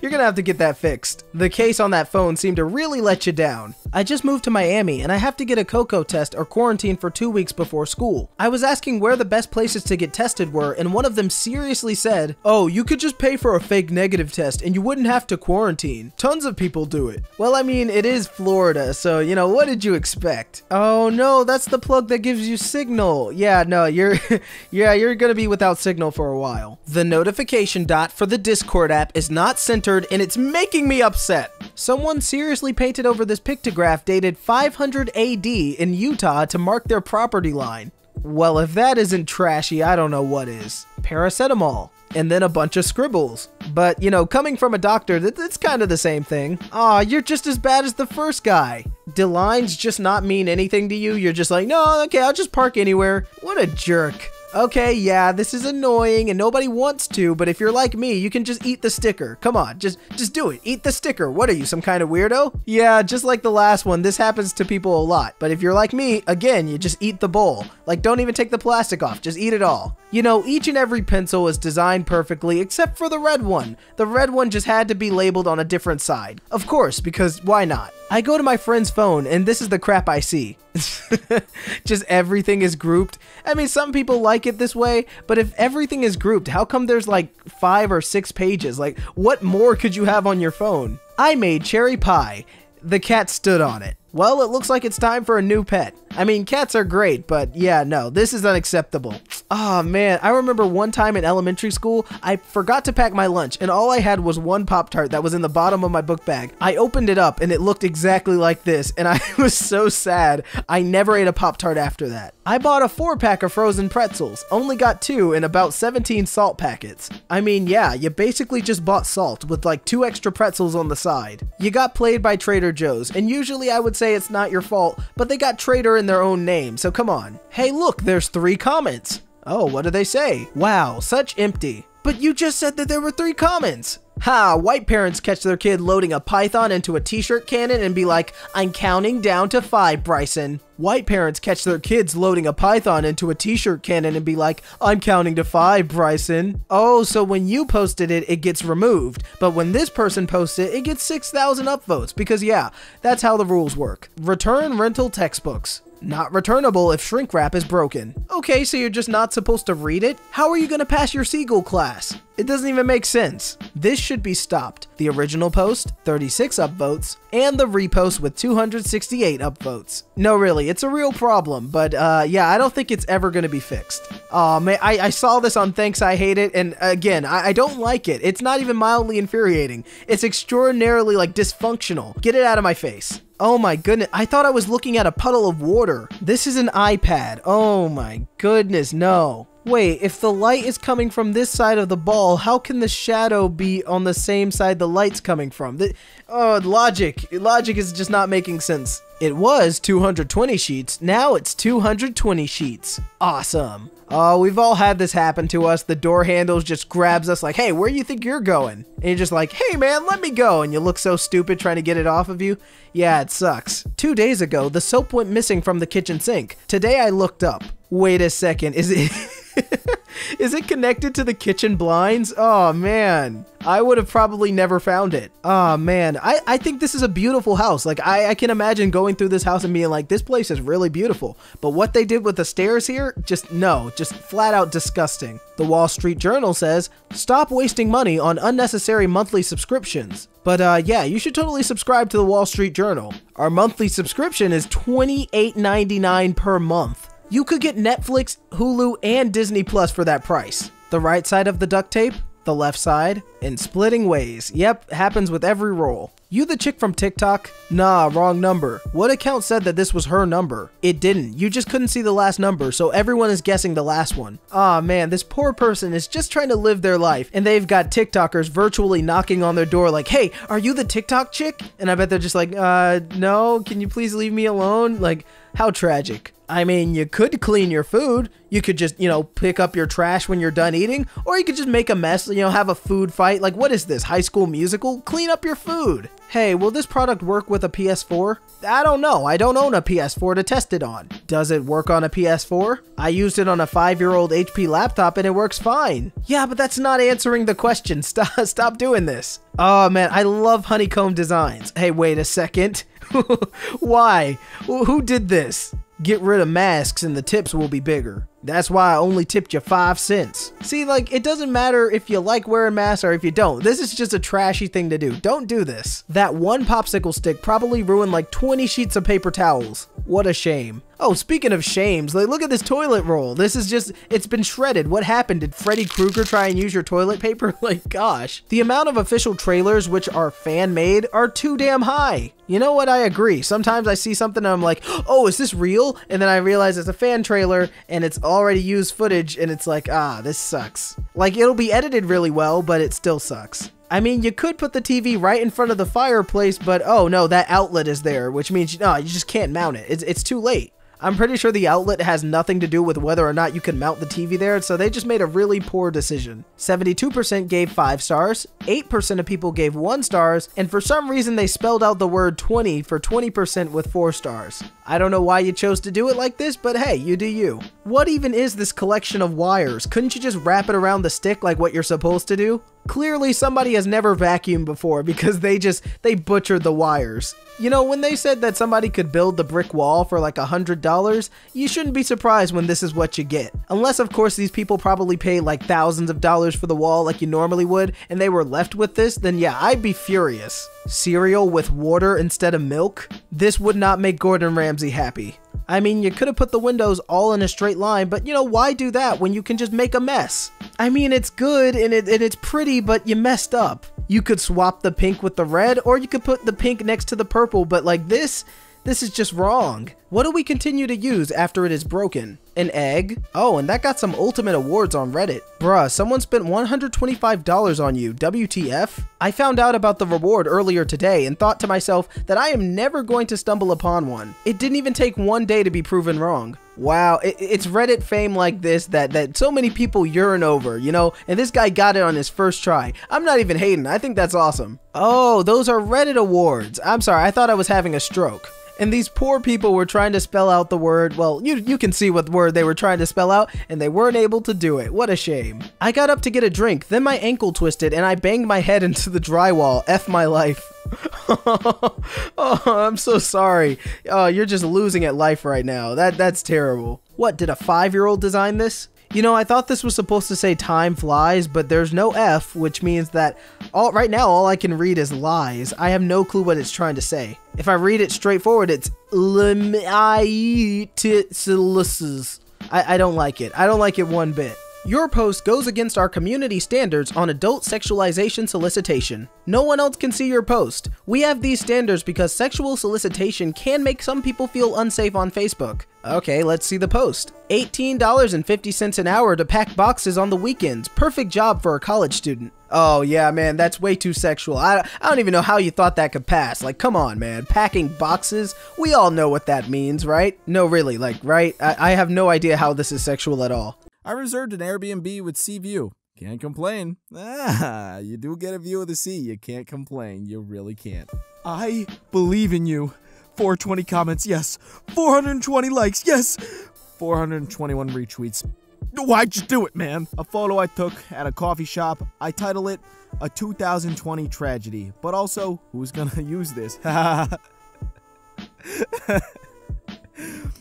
you're gonna have to get that fixed. The case on that phone seemed to really let you down. I just moved to Miami and I have to get a C O C O test or quarantine for two weeks before school. I was asking where the best places to get tested were and one of them seriously said, oh, you could just pay for a fake negative test and you wouldn't have to quarantine. Tons of people do it. Well, I mean, it is Florida, so you know, what did you expect? Oh no, that's the plug that gives you signal. Yeah, no, you're, yeah, you're gonna be without signal for a while. The notification dot for the Discord app is not centered and it's making me upset. Someone seriously painted over this pictograph dated five hundred A D in Utah to mark their property line. Well, if that isn't trashy, I don't know what is. Paracetamol. And then a bunch of scribbles. But, you know, coming from a doctor, it's kind of the same thing. Aw, you're just as bad as the first guy. Do lines just not mean anything to you? You're just like, no, okay, I'll just park anywhere. What a jerk. Okay, yeah, this is annoying and nobody wants to, but if you're like me, you can just eat the sticker. Come on, just just do it. Eat the sticker. What are you, some kind of weirdo? Yeah, just like the last one, this happens to people a lot. But if you're like me, again, you just eat the bowl. Like, don't even take the plastic off, just eat it all. You know, each and every pencil is designed perfectly except for the red one. The red one just had to be labeled on a different side. Of course, because why not? I go to my friend's phone and this is the crap I see. Just everything is grouped. I mean, some people like it this way, but if everything is grouped, how come there's like five or six pages? Like, what more could you have on your phone? I made cherry pie. The cat stood on it. Well, it looks like it's time for a new pet. I mean, cats are great, but yeah, no, this is unacceptable. Oh man, I remember one time in elementary school, I forgot to pack my lunch and all I had was one Pop-Tart that was in the bottom of my book bag. I opened it up and it looked exactly like this and I was so sad. I never ate a Pop-Tart after that. I bought a four pack of frozen pretzels, only got two and about seventeen salt packets. I mean, yeah, you basically just bought salt with like two extra pretzels on the side. You got played by Trader Joe's and usually I would say it's not your fault, but they got Trader in their own name, so come on. Hey look, there's three comments. Oh, what do they say? Wow, such empty. But you just said that there were three comments. Ha, white parents catch their kid loading a python into a t-shirt cannon and be like, I'm counting down to five, Bryson. White parents catch their kids loading a python into a t-shirt cannon and be like, I'm counting to five, Bryson. Oh, so when you posted it, it gets removed. But when this person posts it, it gets six thousand upvotes because yeah, that's how the rules work. Return rental textbooks. Not returnable if shrink wrap is broken. Okay, so you're just not supposed to read it? How are you gonna pass your Seagull class? It doesn't even make sense. This should be stopped. The original post, thirty-six upvotes, and the repost with two hundred sixty-eight upvotes. No, really, it's a real problem, but uh, yeah, I don't think it's ever gonna be fixed. Um, I, I saw this on Thanks I Hate It, and again, I, I don't like it. It's not even mildly infuriating. It's extraordinarily, like, dysfunctional. Get it out of my face. Oh my goodness, I thought I was looking at a puddle of water. This is an iPad. Oh my goodness, no. Wait, if the light is coming from this side of the ball, how can the shadow be on the same side the light's coming from? The, oh, logic. Logic is just not making sense. It was two hundred twenty sheets, now it's two hundred twenty sheets. Awesome. Oh, uh, we've all had this happen to us. The door handles just grabs us like, hey, where do you think you're going? And you're just like, hey man, let me go. And you look so stupid trying to get it off of you. Yeah, it sucks. Two days ago, the soap went missing from the kitchen sink. Today I looked up. Wait a second, is it... Is it connected to the kitchen blinds? Oh man, I would have probably never found it. Oh man, I, I think this is a beautiful house. Like I, I can imagine going through this house and being like, this place is really beautiful. But what they did with the stairs here, just no, just flat out disgusting. The Wall Street Journal says, stop wasting money on unnecessary monthly subscriptions. But uh, yeah, you should totally subscribe to the Wall Street Journal. Our monthly subscription is twenty-eight ninety-nine per month. You could get Netflix, Hulu, and Disney Plus for that price. The right side of the duct tape, the left side, and splitting ways. Yep, happens with every roll. You the chick from TikTok? Nah, wrong number. What account said that this was her number? It didn't. You just couldn't see the last number, so everyone is guessing the last one. Aw man, this poor person is just trying to live their life, and they've got TikTokers virtually knocking on their door like, hey, are you the TikTok chick? And I bet they're just like, uh, no, can you please leave me alone? Like, how tragic. I mean, you could clean your food. You could just, you know, pick up your trash when you're done eating, or you could just make a mess, you know, have a food fight. Like, what is this, High School Musical? Clean up your food. Hey, will this product work with a P S four? I don't know. I don't own a P S four to test it on. Does it work on a P S four? I used it on a five-year-old H P laptop and it works fine. Yeah, but that's not answering the question. Stop, stop doing this. Oh man, I love honeycomb designs. Hey, wait a second. Why? Who did this? Get rid of masks and the tips will be bigger. That's why I only tipped you five cents. See, like, it doesn't matter if you like wearing masks or if you don't. This is just a trashy thing to do. Don't do this. That one popsicle stick probably ruined like twenty sheets of paper towels. What a shame. Oh, speaking of shames, like, look at this toilet roll. This is just, it's been shredded. What happened? Did Freddy Krueger try and use your toilet paper? Like, gosh. The amount of official trailers which are fan-made are too damn high. You know what? I agree. Sometimes I see something and I'm like, oh, is this real? And then I realize it's a fan trailer and it's already used footage, and it's like, ah, this sucks. Like, it'll be edited really well, but it still sucks. I mean, you could put the T V right in front of the fireplace, but oh no, that outlet is there, which means, no, you just can't mount it. It's, it's too late. I'm pretty sure the outlet has nothing to do with whether or not you can mount the T V there, so they just made a really poor decision. seventy-two percent gave five stars, eight percent of people gave one stars, and for some reason they spelled out the word twenty for twenty percent with four stars. I don't know why you chose to do it like this, but hey, you do you. What even is this collection of wires? Couldn't you just wrap it around the stick like what you're supposed to do? Clearly somebody has never vacuumed before because they just, they butchered the wires. You know, when they said that somebody could build the brick wall for like a hundred dollars, you shouldn't be surprised when this is what you get. Unless, of course, these people probably pay like thousands of dollars for the wall like you normally would, and they were left with this, then yeah, I'd be furious. Cereal with water instead of milk? This would not make Gordon Ramsay happy. I mean, you could have put the windows all in a straight line, but you know, why do that when you can just make a mess? I mean, it's good and, it, and it's pretty, but you messed up. You could swap the pink with the red, or you could put the pink next to the purple, but like this, this is just wrong. What do we continue to use after it is broken? An egg? Oh, and that got some ultimate awards on Reddit. Bruh, someone spent one hundred twenty-five dollars on you, W T F? I found out about the reward earlier today and thought to myself that I am never going to stumble upon one. It didn't even take one day to be proven wrong. Wow, it, it's Reddit fame like this that, that so many people yearn over, you know? And this guy got it on his first try. I'm not even hating, I think that's awesome. Oh, those are Reddit awards. I'm sorry, I thought I was having a stroke. And these poor people were trying to spell out the word, well, you, you can see what word they were trying to spell out, and they weren't able to do it. What a shame. I got up to get a drink, then my ankle twisted, and I banged my head into the drywall. F my life. Oh, I'm so sorry. Oh, you're just losing at life right now. That, that's terrible. What, did a five-year-old design this? You know, I thought this was supposed to say time flies, but there's no F, which means that all right now all I can read is lies. I have no clue what it's trying to say. If I read it straightforward, it's limitilis. I, I don't like it. I don't like it one bit. Your post goes against our community standards on adult sexualization solicitation. No one else can see your post. We have these standards because sexual solicitation can make some people feel unsafe on Facebook. Okay, let's see the post. eighteen dollars and fifty cents an hour to pack boxes on the weekends. Perfect job for a college student. Oh yeah, man, that's way too sexual. I, I don't even know how you thought that could pass. Like, come on, man. Packing boxes? We all know what that means, right? No, really, like, right? I, I have no idea how this is sexual at all. I reserved an Airbnb with sea view. Can't complain. Ah, you do get a view of the sea. You can't complain. You really can't. I believe in you. four hundred twenty comments, yes. four hundred twenty likes, yes. four hundred twenty-one retweets. Why'd you do it, man? A photo I took at a coffee shop. I title it A two thousand twenty Tragedy. But also, who's gonna use this? Ha ha.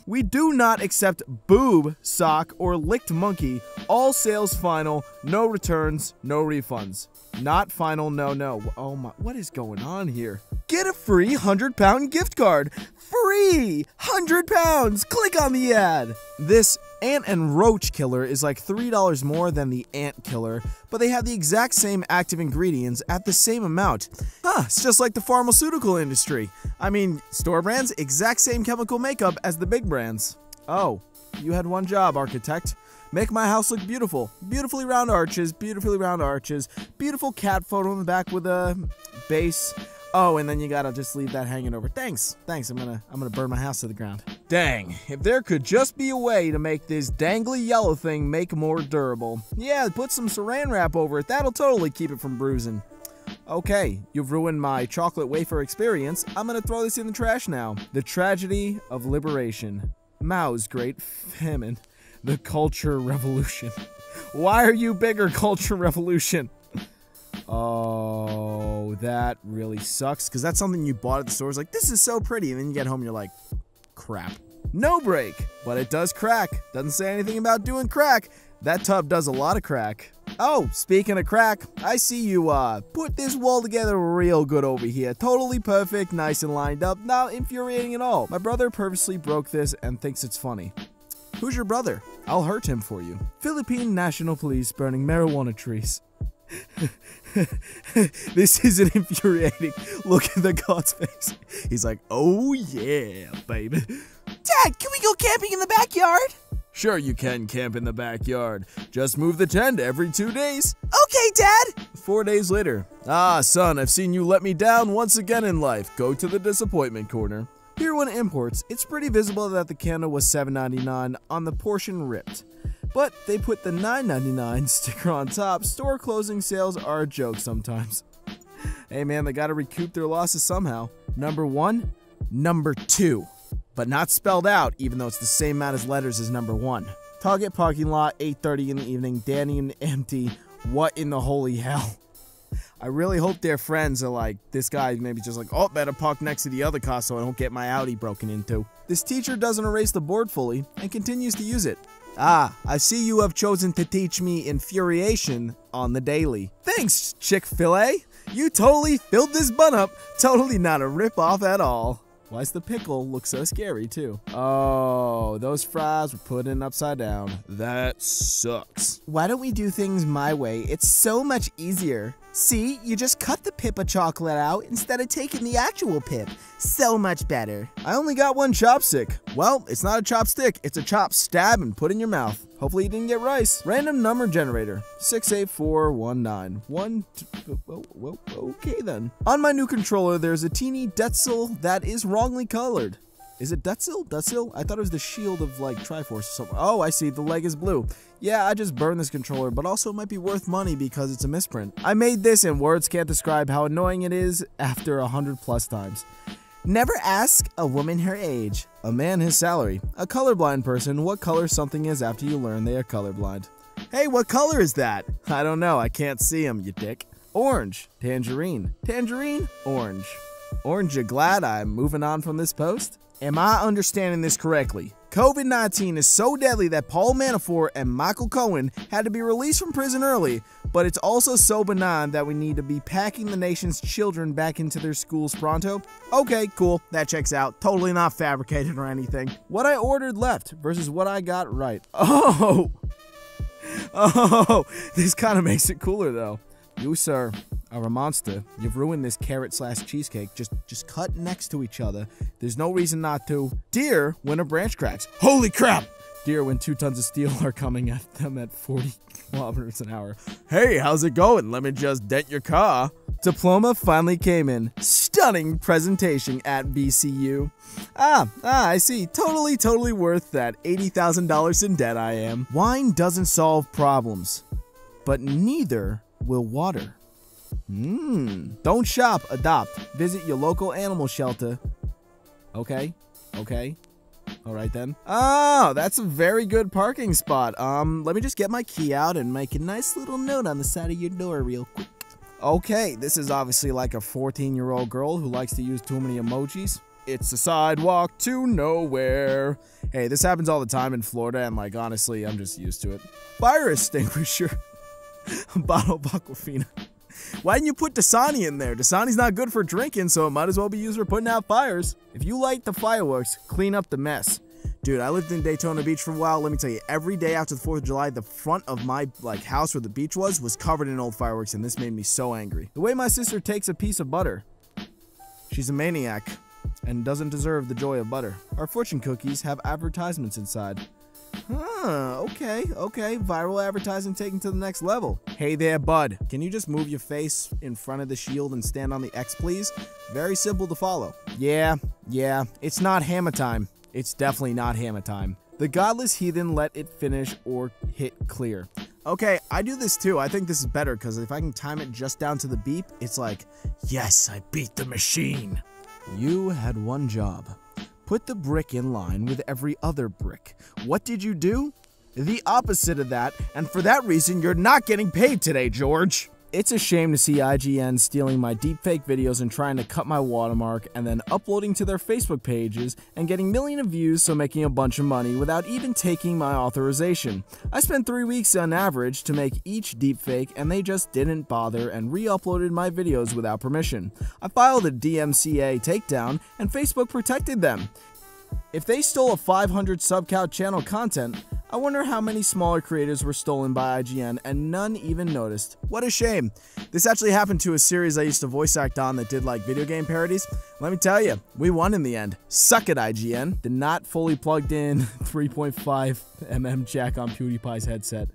We do not accept boob, sock, or licked monkey. All sales final, no returns, no refunds. Not final, no, no. Oh my, what is going on here? Get a free one hundred pound gift card. Free! one hundred pounds! Click on the ad! This ant and roach killer is like three dollars more than the ant killer, but they have the exact same active ingredients at the same amount. Huh, it's just like the pharmaceutical industry. I mean, store brands, exact same chemical makeup as the big brands. Oh, you had one job, architect. Make my house look beautiful. Beautifully round arches, beautifully round arches, beautiful cat photo in the back with a base. Oh, and then you gotta just leave that hanging over. Thanks, thanks, I'm gonna, I'm gonna burn my house to the ground. Dang, if there could just be a way to make this dangly yellow thing make more durable. Yeah, put some saran wrap over it, that'll totally keep it from bruising. Okay, you've ruined my chocolate wafer experience. I'm gonna throw this in the trash now. The tragedy of liberation. Mao's great famine. The culture revolution. Why are you bigger, culture revolution? Oh, that really sucks, because that's something you bought at the store. It's like, this is so pretty, and then you get home and you're like, crap. No break, but it does crack. Doesn't say anything about doing crack. That tub does a lot of crack. Oh, speaking of crack, I see you uh put this wall together real good over here. Totally perfect, nice and lined up, not infuriating at all. My brother purposely broke this and thinks it's funny. Who's your brother? I'll hurt him for you. Philippine National Police burning marijuana trees. This isn't infuriating. Look at the god's face. He's like, oh yeah, baby. Dad, can we go camping in the backyard? Sure you can camp in the backyard. Just move the tent every two days. Okay, Dad. Four days later. Ah, son, I've seen you let me down once again in life. Go to the disappointment corner. Here when imports, it's pretty visible that the candle was seven ninety-nine on the portion ripped. But they put the nine ninety-nine sticker on top. Store closing sales are a joke sometimes. Hey man, they gotta recoup their losses somehow. Number one, number two. But not spelled out, even though it's the same amount of letters as number one. Target parking lot, eight thirty in the evening, Danny and empty. What in the holy hell? I really hope their friends are like, this guy maybe just like, oh, better park next to the other car so I don't get my Audi broken into. This teacher doesn't erase the board fully and continues to use it. Ah, I see you have chosen to teach me infuriation on the daily. Thanks, Chick-fil-A. You totally filled this bun up. Totally not a ripoff at all. Why's the pickle look so scary, too? Oh, those fries were put in upside down. That sucks. Why don't we do things my way? It's so much easier. See, you just cut the pip of chocolate out instead of taking the actual pip. So much better. I only got one chopstick. Well, it's not a chopstick. It's a chop stab and put in your mouth. Hopefully you didn't get rice. Random number generator. six eight four one nine. One, two, oh, oh, okay then. On my new controller, there's a teeny Detzel that is wrongly colored. Is it Detzel? Detzel? I thought it was the shield of like Triforce or something. Oh, I see. The leg is blue. Yeah, I just burned this controller, but also it might be worth money because it's a misprint. I made this and words can't describe how annoying it is after a hundred plus times. Never ask a woman her age, a man his salary, a colorblind person what color something is after you learn they are colorblind. Hey, what color is that? I don't know, I can't see him, you dick. Orange, tangerine, tangerine, orange. Orange, you glad I'm moving on from this post? Am I understanding this correctly? COVID nineteen is so deadly that Paul Manafort and Michael Cohen had to be released from prison early, but it's also so benign that we need to be packing the nation's children back into their schools pronto. Okay, cool, that checks out. Totally not fabricated or anything. What I ordered left versus what I got right. Oh, oh, this kind of makes it cooler though. You, sir, are a monster. You've ruined this carrot slash cheesecake. Just just cut next to each other. There's no reason not to. Deer when a branch cracks. Holy crap! Deer when two tons of steel are coming at them at forty kilometers an hour. Hey, how's it going? Let me just dent your car. Diploma finally came in. Stunning presentation at B C U. Ah, ah, I see. Totally, totally worth that eighty thousand dollars in debt I am. Wine doesn't solve problems, but neither will water. Mmm. Don't shop, adopt. Visit your local animal shelter. Okay, okay. All right then. Oh, that's a very good parking spot. Um, let me just get my key out and make a nice little note on the side of your door real quick. Okay, this is obviously like a fourteen-year-old girl who likes to use too many emojis. It's a sidewalk to nowhere. Hey, this happens all the time in Florida, and like honestly, I'm just used to it. Fire extinguisher. A bottle of Aquafina. Why didn't you put Dasani in there? Dasani's not good for drinking, so it might as well be used for putting out fires. If you light the fireworks, clean up the mess. Dude, I lived in Daytona Beach for a while. Let me tell you, every day after the fourth of July, the front of my like house where the beach was was covered in old fireworks, and this made me so angry. The way my sister takes a piece of butter. She's a maniac and doesn't deserve the joy of butter. Our fortune cookies have advertisements inside. Huh, okay, okay. Viral advertising taken to the next level. Hey there, bud. Can you just move your face in front of the shield and stand on the X, please? Very simple to follow. Yeah, yeah. It's not hammer time. It's definitely not hammer time. The godless heathen let it finish or hit clear. Okay, I do this too. I think this is better because if I can time it just down to the beep, it's like, yes, I beat the machine. You had one job. Put the brick in line with every other brick. What did you do? The opposite of that, and for that reason, you're not getting paid today, George. It's a shame to see I G N stealing my deepfake videos and trying to cut my watermark and then uploading to their Facebook pages and getting millions of views, so making a bunch of money without even taking my authorization. I spent three weeks on average to make each deepfake, and they just didn't bother and re-uploaded my videos without permission. I filed a D M C A takedown and Facebook protected them. If they stole a five hundred sub count channel content, I wonder how many smaller creators were stolen by I G N and none even noticed. What a shame. This actually happened to a series I used to voice act on that did like video game parodies. Let me tell you, we won in the end. Suck it, I G N. The not fully plugged in three point five millimeter jack on PewDiePie's headset.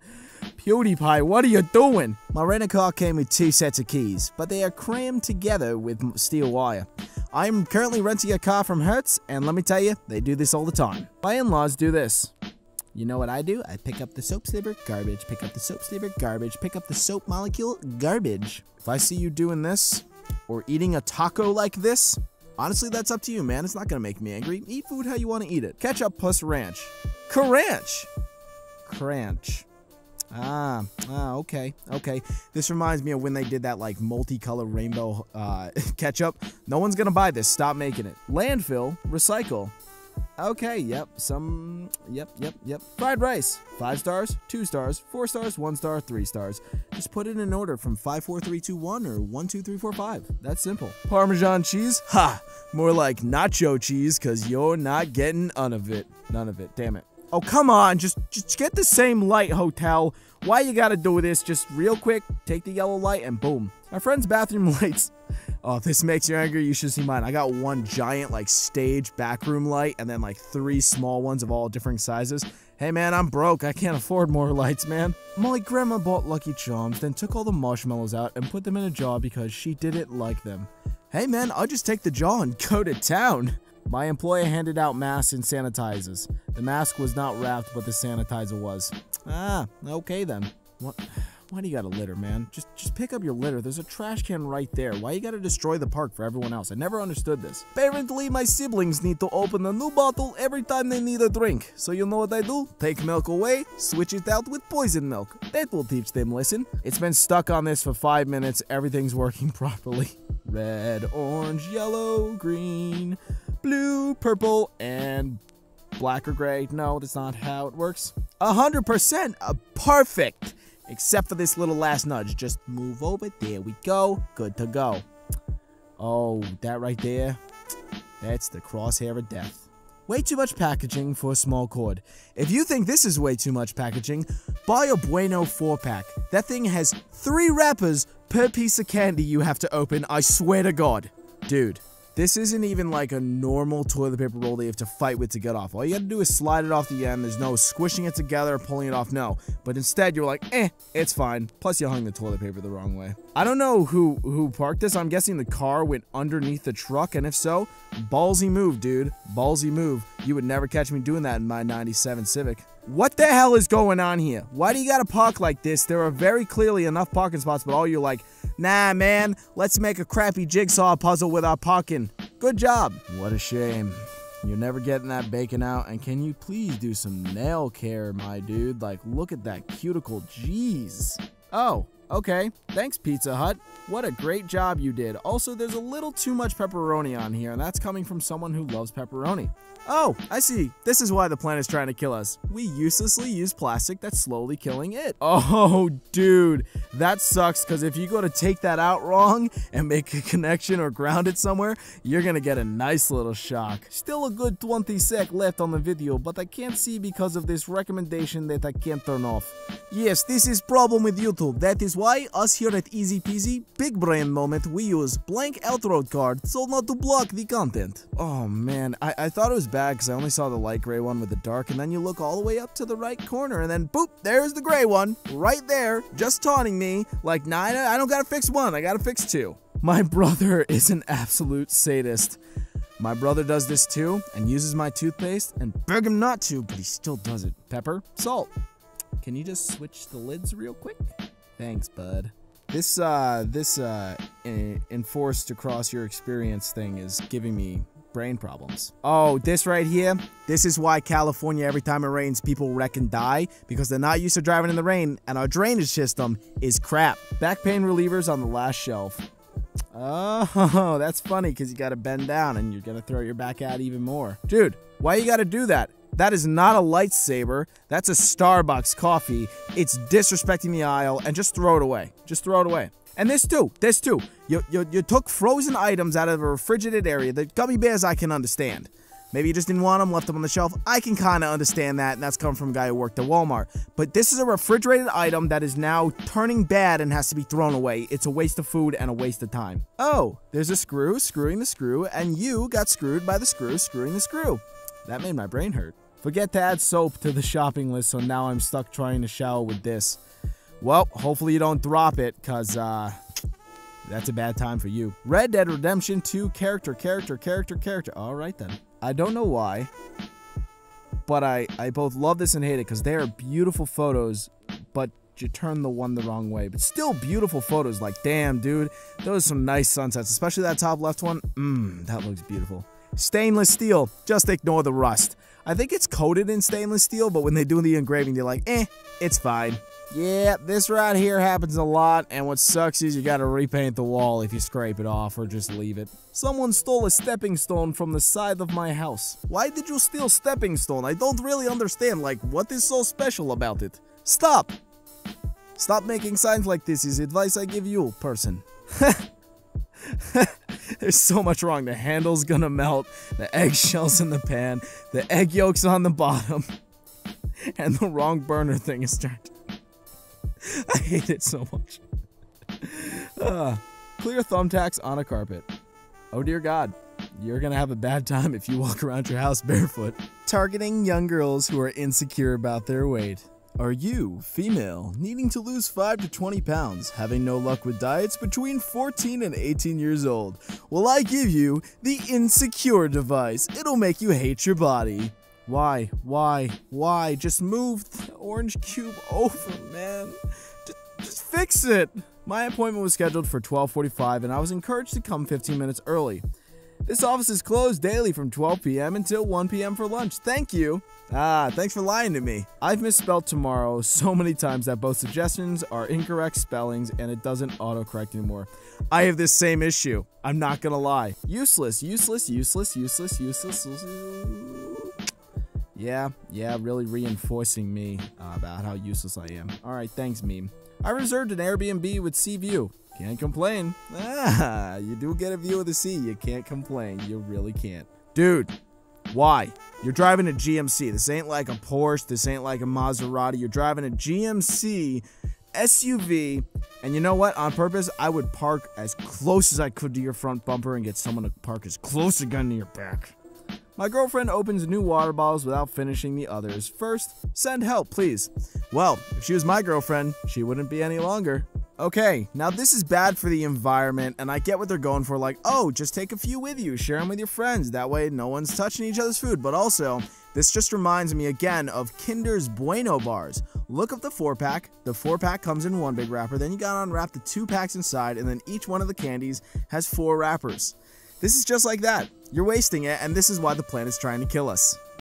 PewDiePie, what are you doing? My rental car came with two sets of keys, but they are crammed together with steel wire. I'm currently renting a car from Hertz, and let me tell you, they do this all the time. My in-laws do this. You know what I do? I pick up the soap sliver, garbage, pick up the soap sliver, garbage, pick up the soap molecule, garbage. If I see you doing this, or eating a taco like this, honestly, that's up to you, man. It's not gonna make me angry. Eat food how you wanna eat it. Ketchup plus ranch. Cranch. Cranch. Ah, ah, okay, okay. This reminds me of when they did that, like, multicolor rainbow uh, ketchup. No one's gonna buy this. Stop making it. Landfill, recycle. Okay, yep, some, yep, yep, yep. Fried rice, five stars, two stars, four stars, one star, three stars. Just put it in order from five, four, three, two, one, or one, two, three, four, five. That's simple. Parmesan cheese, ha, more like nacho cheese, cause you're not getting none of it. None of it, damn it. Oh, come on, just, just get the same light, hotel. Why you gotta do this? Just real quick, take the yellow light and boom. My friend's bathroom lights. Oh, if this makes you angry, you should see mine. I got one giant, like, stage backroom light and then, like, three small ones of all different sizes. Hey, man, I'm broke. I can't afford more lights, man. My grandma bought Lucky Charms, then took all the marshmallows out and put them in a jar because she didn't like them. Hey, man, I'll just take the jar and go to town. My employer handed out masks and sanitizers. The mask was not wrapped, but the sanitizer was. Ah, okay then. What? Why do you got a litter, man? Just just pick up your litter. There's a trash can right there. Why you gotta destroy the park for everyone else? I never understood this. Apparently, my siblings need to open a new bottle every time they need a drink. So you know what I do? Take milk away, switch it out with poison milk. That will teach them lesson. It's been stuck on this for five minutes. Everything's working properly. Red, orange, yellow, green, blue, purple, and black or gray. No, that's not how it works. one hundred percent uh, perfect. Except for this little last nudge. Just move over. There we go. Good to go. Oh, that right there. That's the crosshair of death. Way too much packaging for a small cord. If you think this is way too much packaging, buy a Bueno four pack. That thing has three wrappers per piece of candy you have to open, I swear to God. Dude, this isn't even like a normal toilet paper roll that you have to fight with to get off. All you gotta do is slide it off the end. There's no squishing it together or pulling it off, no. But instead, you're like, eh, it's fine. Plus, you hung the toilet paper the wrong way. I don't know who, who parked this. I'm guessing the car went underneath the truck, and if so, ballsy move, dude. Ballsy move. You would never catch me doing that in my ninety-seven Civic. What the hell is going on here? Why do you gotta park like this? There are very clearly enough parking spots, but all you're like, nah, man, let's make a crappy jigsaw puzzle with our parking. Good job. What a shame. You're never getting that bacon out, and can you please do some nail care, my dude? Like, look at that cuticle. Jeez. Oh. Okay, thanks Pizza Hut. What a great job you did. Also, there's a little too much pepperoni on here, and that's coming from someone who loves pepperoni. Oh, I see. This is why the planet's trying to kill us. We uselessly use plastic that's slowly killing it. Oh, dude, that sucks, because if you go to take that out wrong and make a connection or ground it somewhere, you're going to get a nice little shock. Still a good twenty sec left on the video, but I can't see because of this recommendation that I can't turn off. Yes, this is problem with YouTube. That is why us here at r/EzPz, big brain moment, we use blank outroad card so not to block the content. Oh man, I, I thought it was bad because I only saw the light gray one with the dark, and then you look all the way up to the right corner and then boop, there's the gray one right there, just taunting me like, nah, I don't gotta fix one, I gotta fix two. My brother is an absolute sadist. My brother does this too and uses my toothpaste and beg him not to, but he still does it. Pepper, salt. Can you just switch the lids real quick? Thanks, bud. This, uh, this, uh, enforced across your experience thing is giving me brain problems. Oh, this right here? This is why California, every time it rains, people wreck and die, because they're not used to driving in the rain, and our drainage system is crap. Back pain relievers on the last shelf. Oh, that's funny, because you gotta bend down, and you're gonna throw your back out even more. Dude, why you gotta do that? That is not a lightsaber. That's a Starbucks coffee. It's disrespecting the aisle, and just throw it away. Just throw it away. And this too, this too. You, you, you took frozen items out of a refrigerated area. The gummy bears I can understand. Maybe you just didn't want them, left them on the shelf. I can kind of understand that, and that's coming from a guy who worked at Walmart. But this is a refrigerated item that is now turning bad and has to be thrown away. It's a waste of food and a waste of time. Oh, there's a screw screwing the screw, and you got screwed by the screw screwing the screw. That made my brain hurt. Forget to add soap to the shopping list, so now I'm stuck trying to shower with this. Well, hopefully you don't drop it, because uh, that's a bad time for you. Red Dead Redemption two character, character, character, character. All right, then. I don't know why, but I, I both love this and hate it, because they are beautiful photos, but you turn the one the wrong way. But still beautiful photos. Like, damn, dude, those are some nice sunsets, especially that top left one. Mmm, that looks beautiful. Stainless steel. Just ignore the rust. I think it's coated in stainless steel, but when they do the engraving, they're like, eh, it's fine. Yeah, this right here happens a lot, and what sucks is you gotta repaint the wall if you scrape it off or just leave it. Someone stole a stepping stone from the side of my house. Why did you steal stepping stone? I don't really understand, like, what is so special about it? Stop! Stop making signs like this is advice I give you, person. There's so much wrong. The handle's gonna melt, the eggshells in the pan, the egg yolk's on the bottom, and the wrong burner thing is turned. I hate it so much. Uh, clear thumbtacks on a carpet. Oh dear God, you're gonna have a bad time if you walk around your house barefoot. Targeting young girls who are insecure about their weight. Are you, female, needing to lose five to twenty pounds, having no luck with diets between fourteen and eighteen years old? Well, I give you the insecure device. It'll make you hate your body. Why, why, why? Just move the orange cube over, man. Just, just fix it. My appointment was scheduled for twelve forty-five, and I was encouraged to come fifteen minutes early. This office is closed daily from twelve p m until one p m for lunch. Thank you. Ah, thanks for lying to me. I've misspelled tomorrow so many times that both suggestions are incorrect spellings, and it doesn't autocorrect anymore. I have this same issue. I'm not gonna lie. Useless, useless, useless, useless, useless, useless. Yeah, yeah, really reinforcing me uh, about how useless I am. All right, thanks, meme. I reserved an Airbnb with sea view. Can't complain. Ah, you do get a view of the sea. You can't complain. You really can't. Dude, why? You're driving a G M C. This ain't like a Porsche. This ain't like a Maserati. You're driving a G M C S U V. And you know what? On purpose, I would park as close as I could to your front bumper and get someone to park as close again to your back. My girlfriend opens new water bottles without finishing the others. First, send help, please. Well, if she was my girlfriend, she wouldn't be any longer. Okay, now this is bad for the environment, and I get what they're going for, like, oh, just take a few with you, share them with your friends, that way no one's touching each other's food. But also, this just reminds me again of Kinder's Bueno bars. Look up the four-pack, the four-pack comes in one big wrapper, then you gotta unwrap the two packs inside, and then each one of the candies has four wrappers. This is just like that. You're wasting it, and this is why the planet's trying to kill us.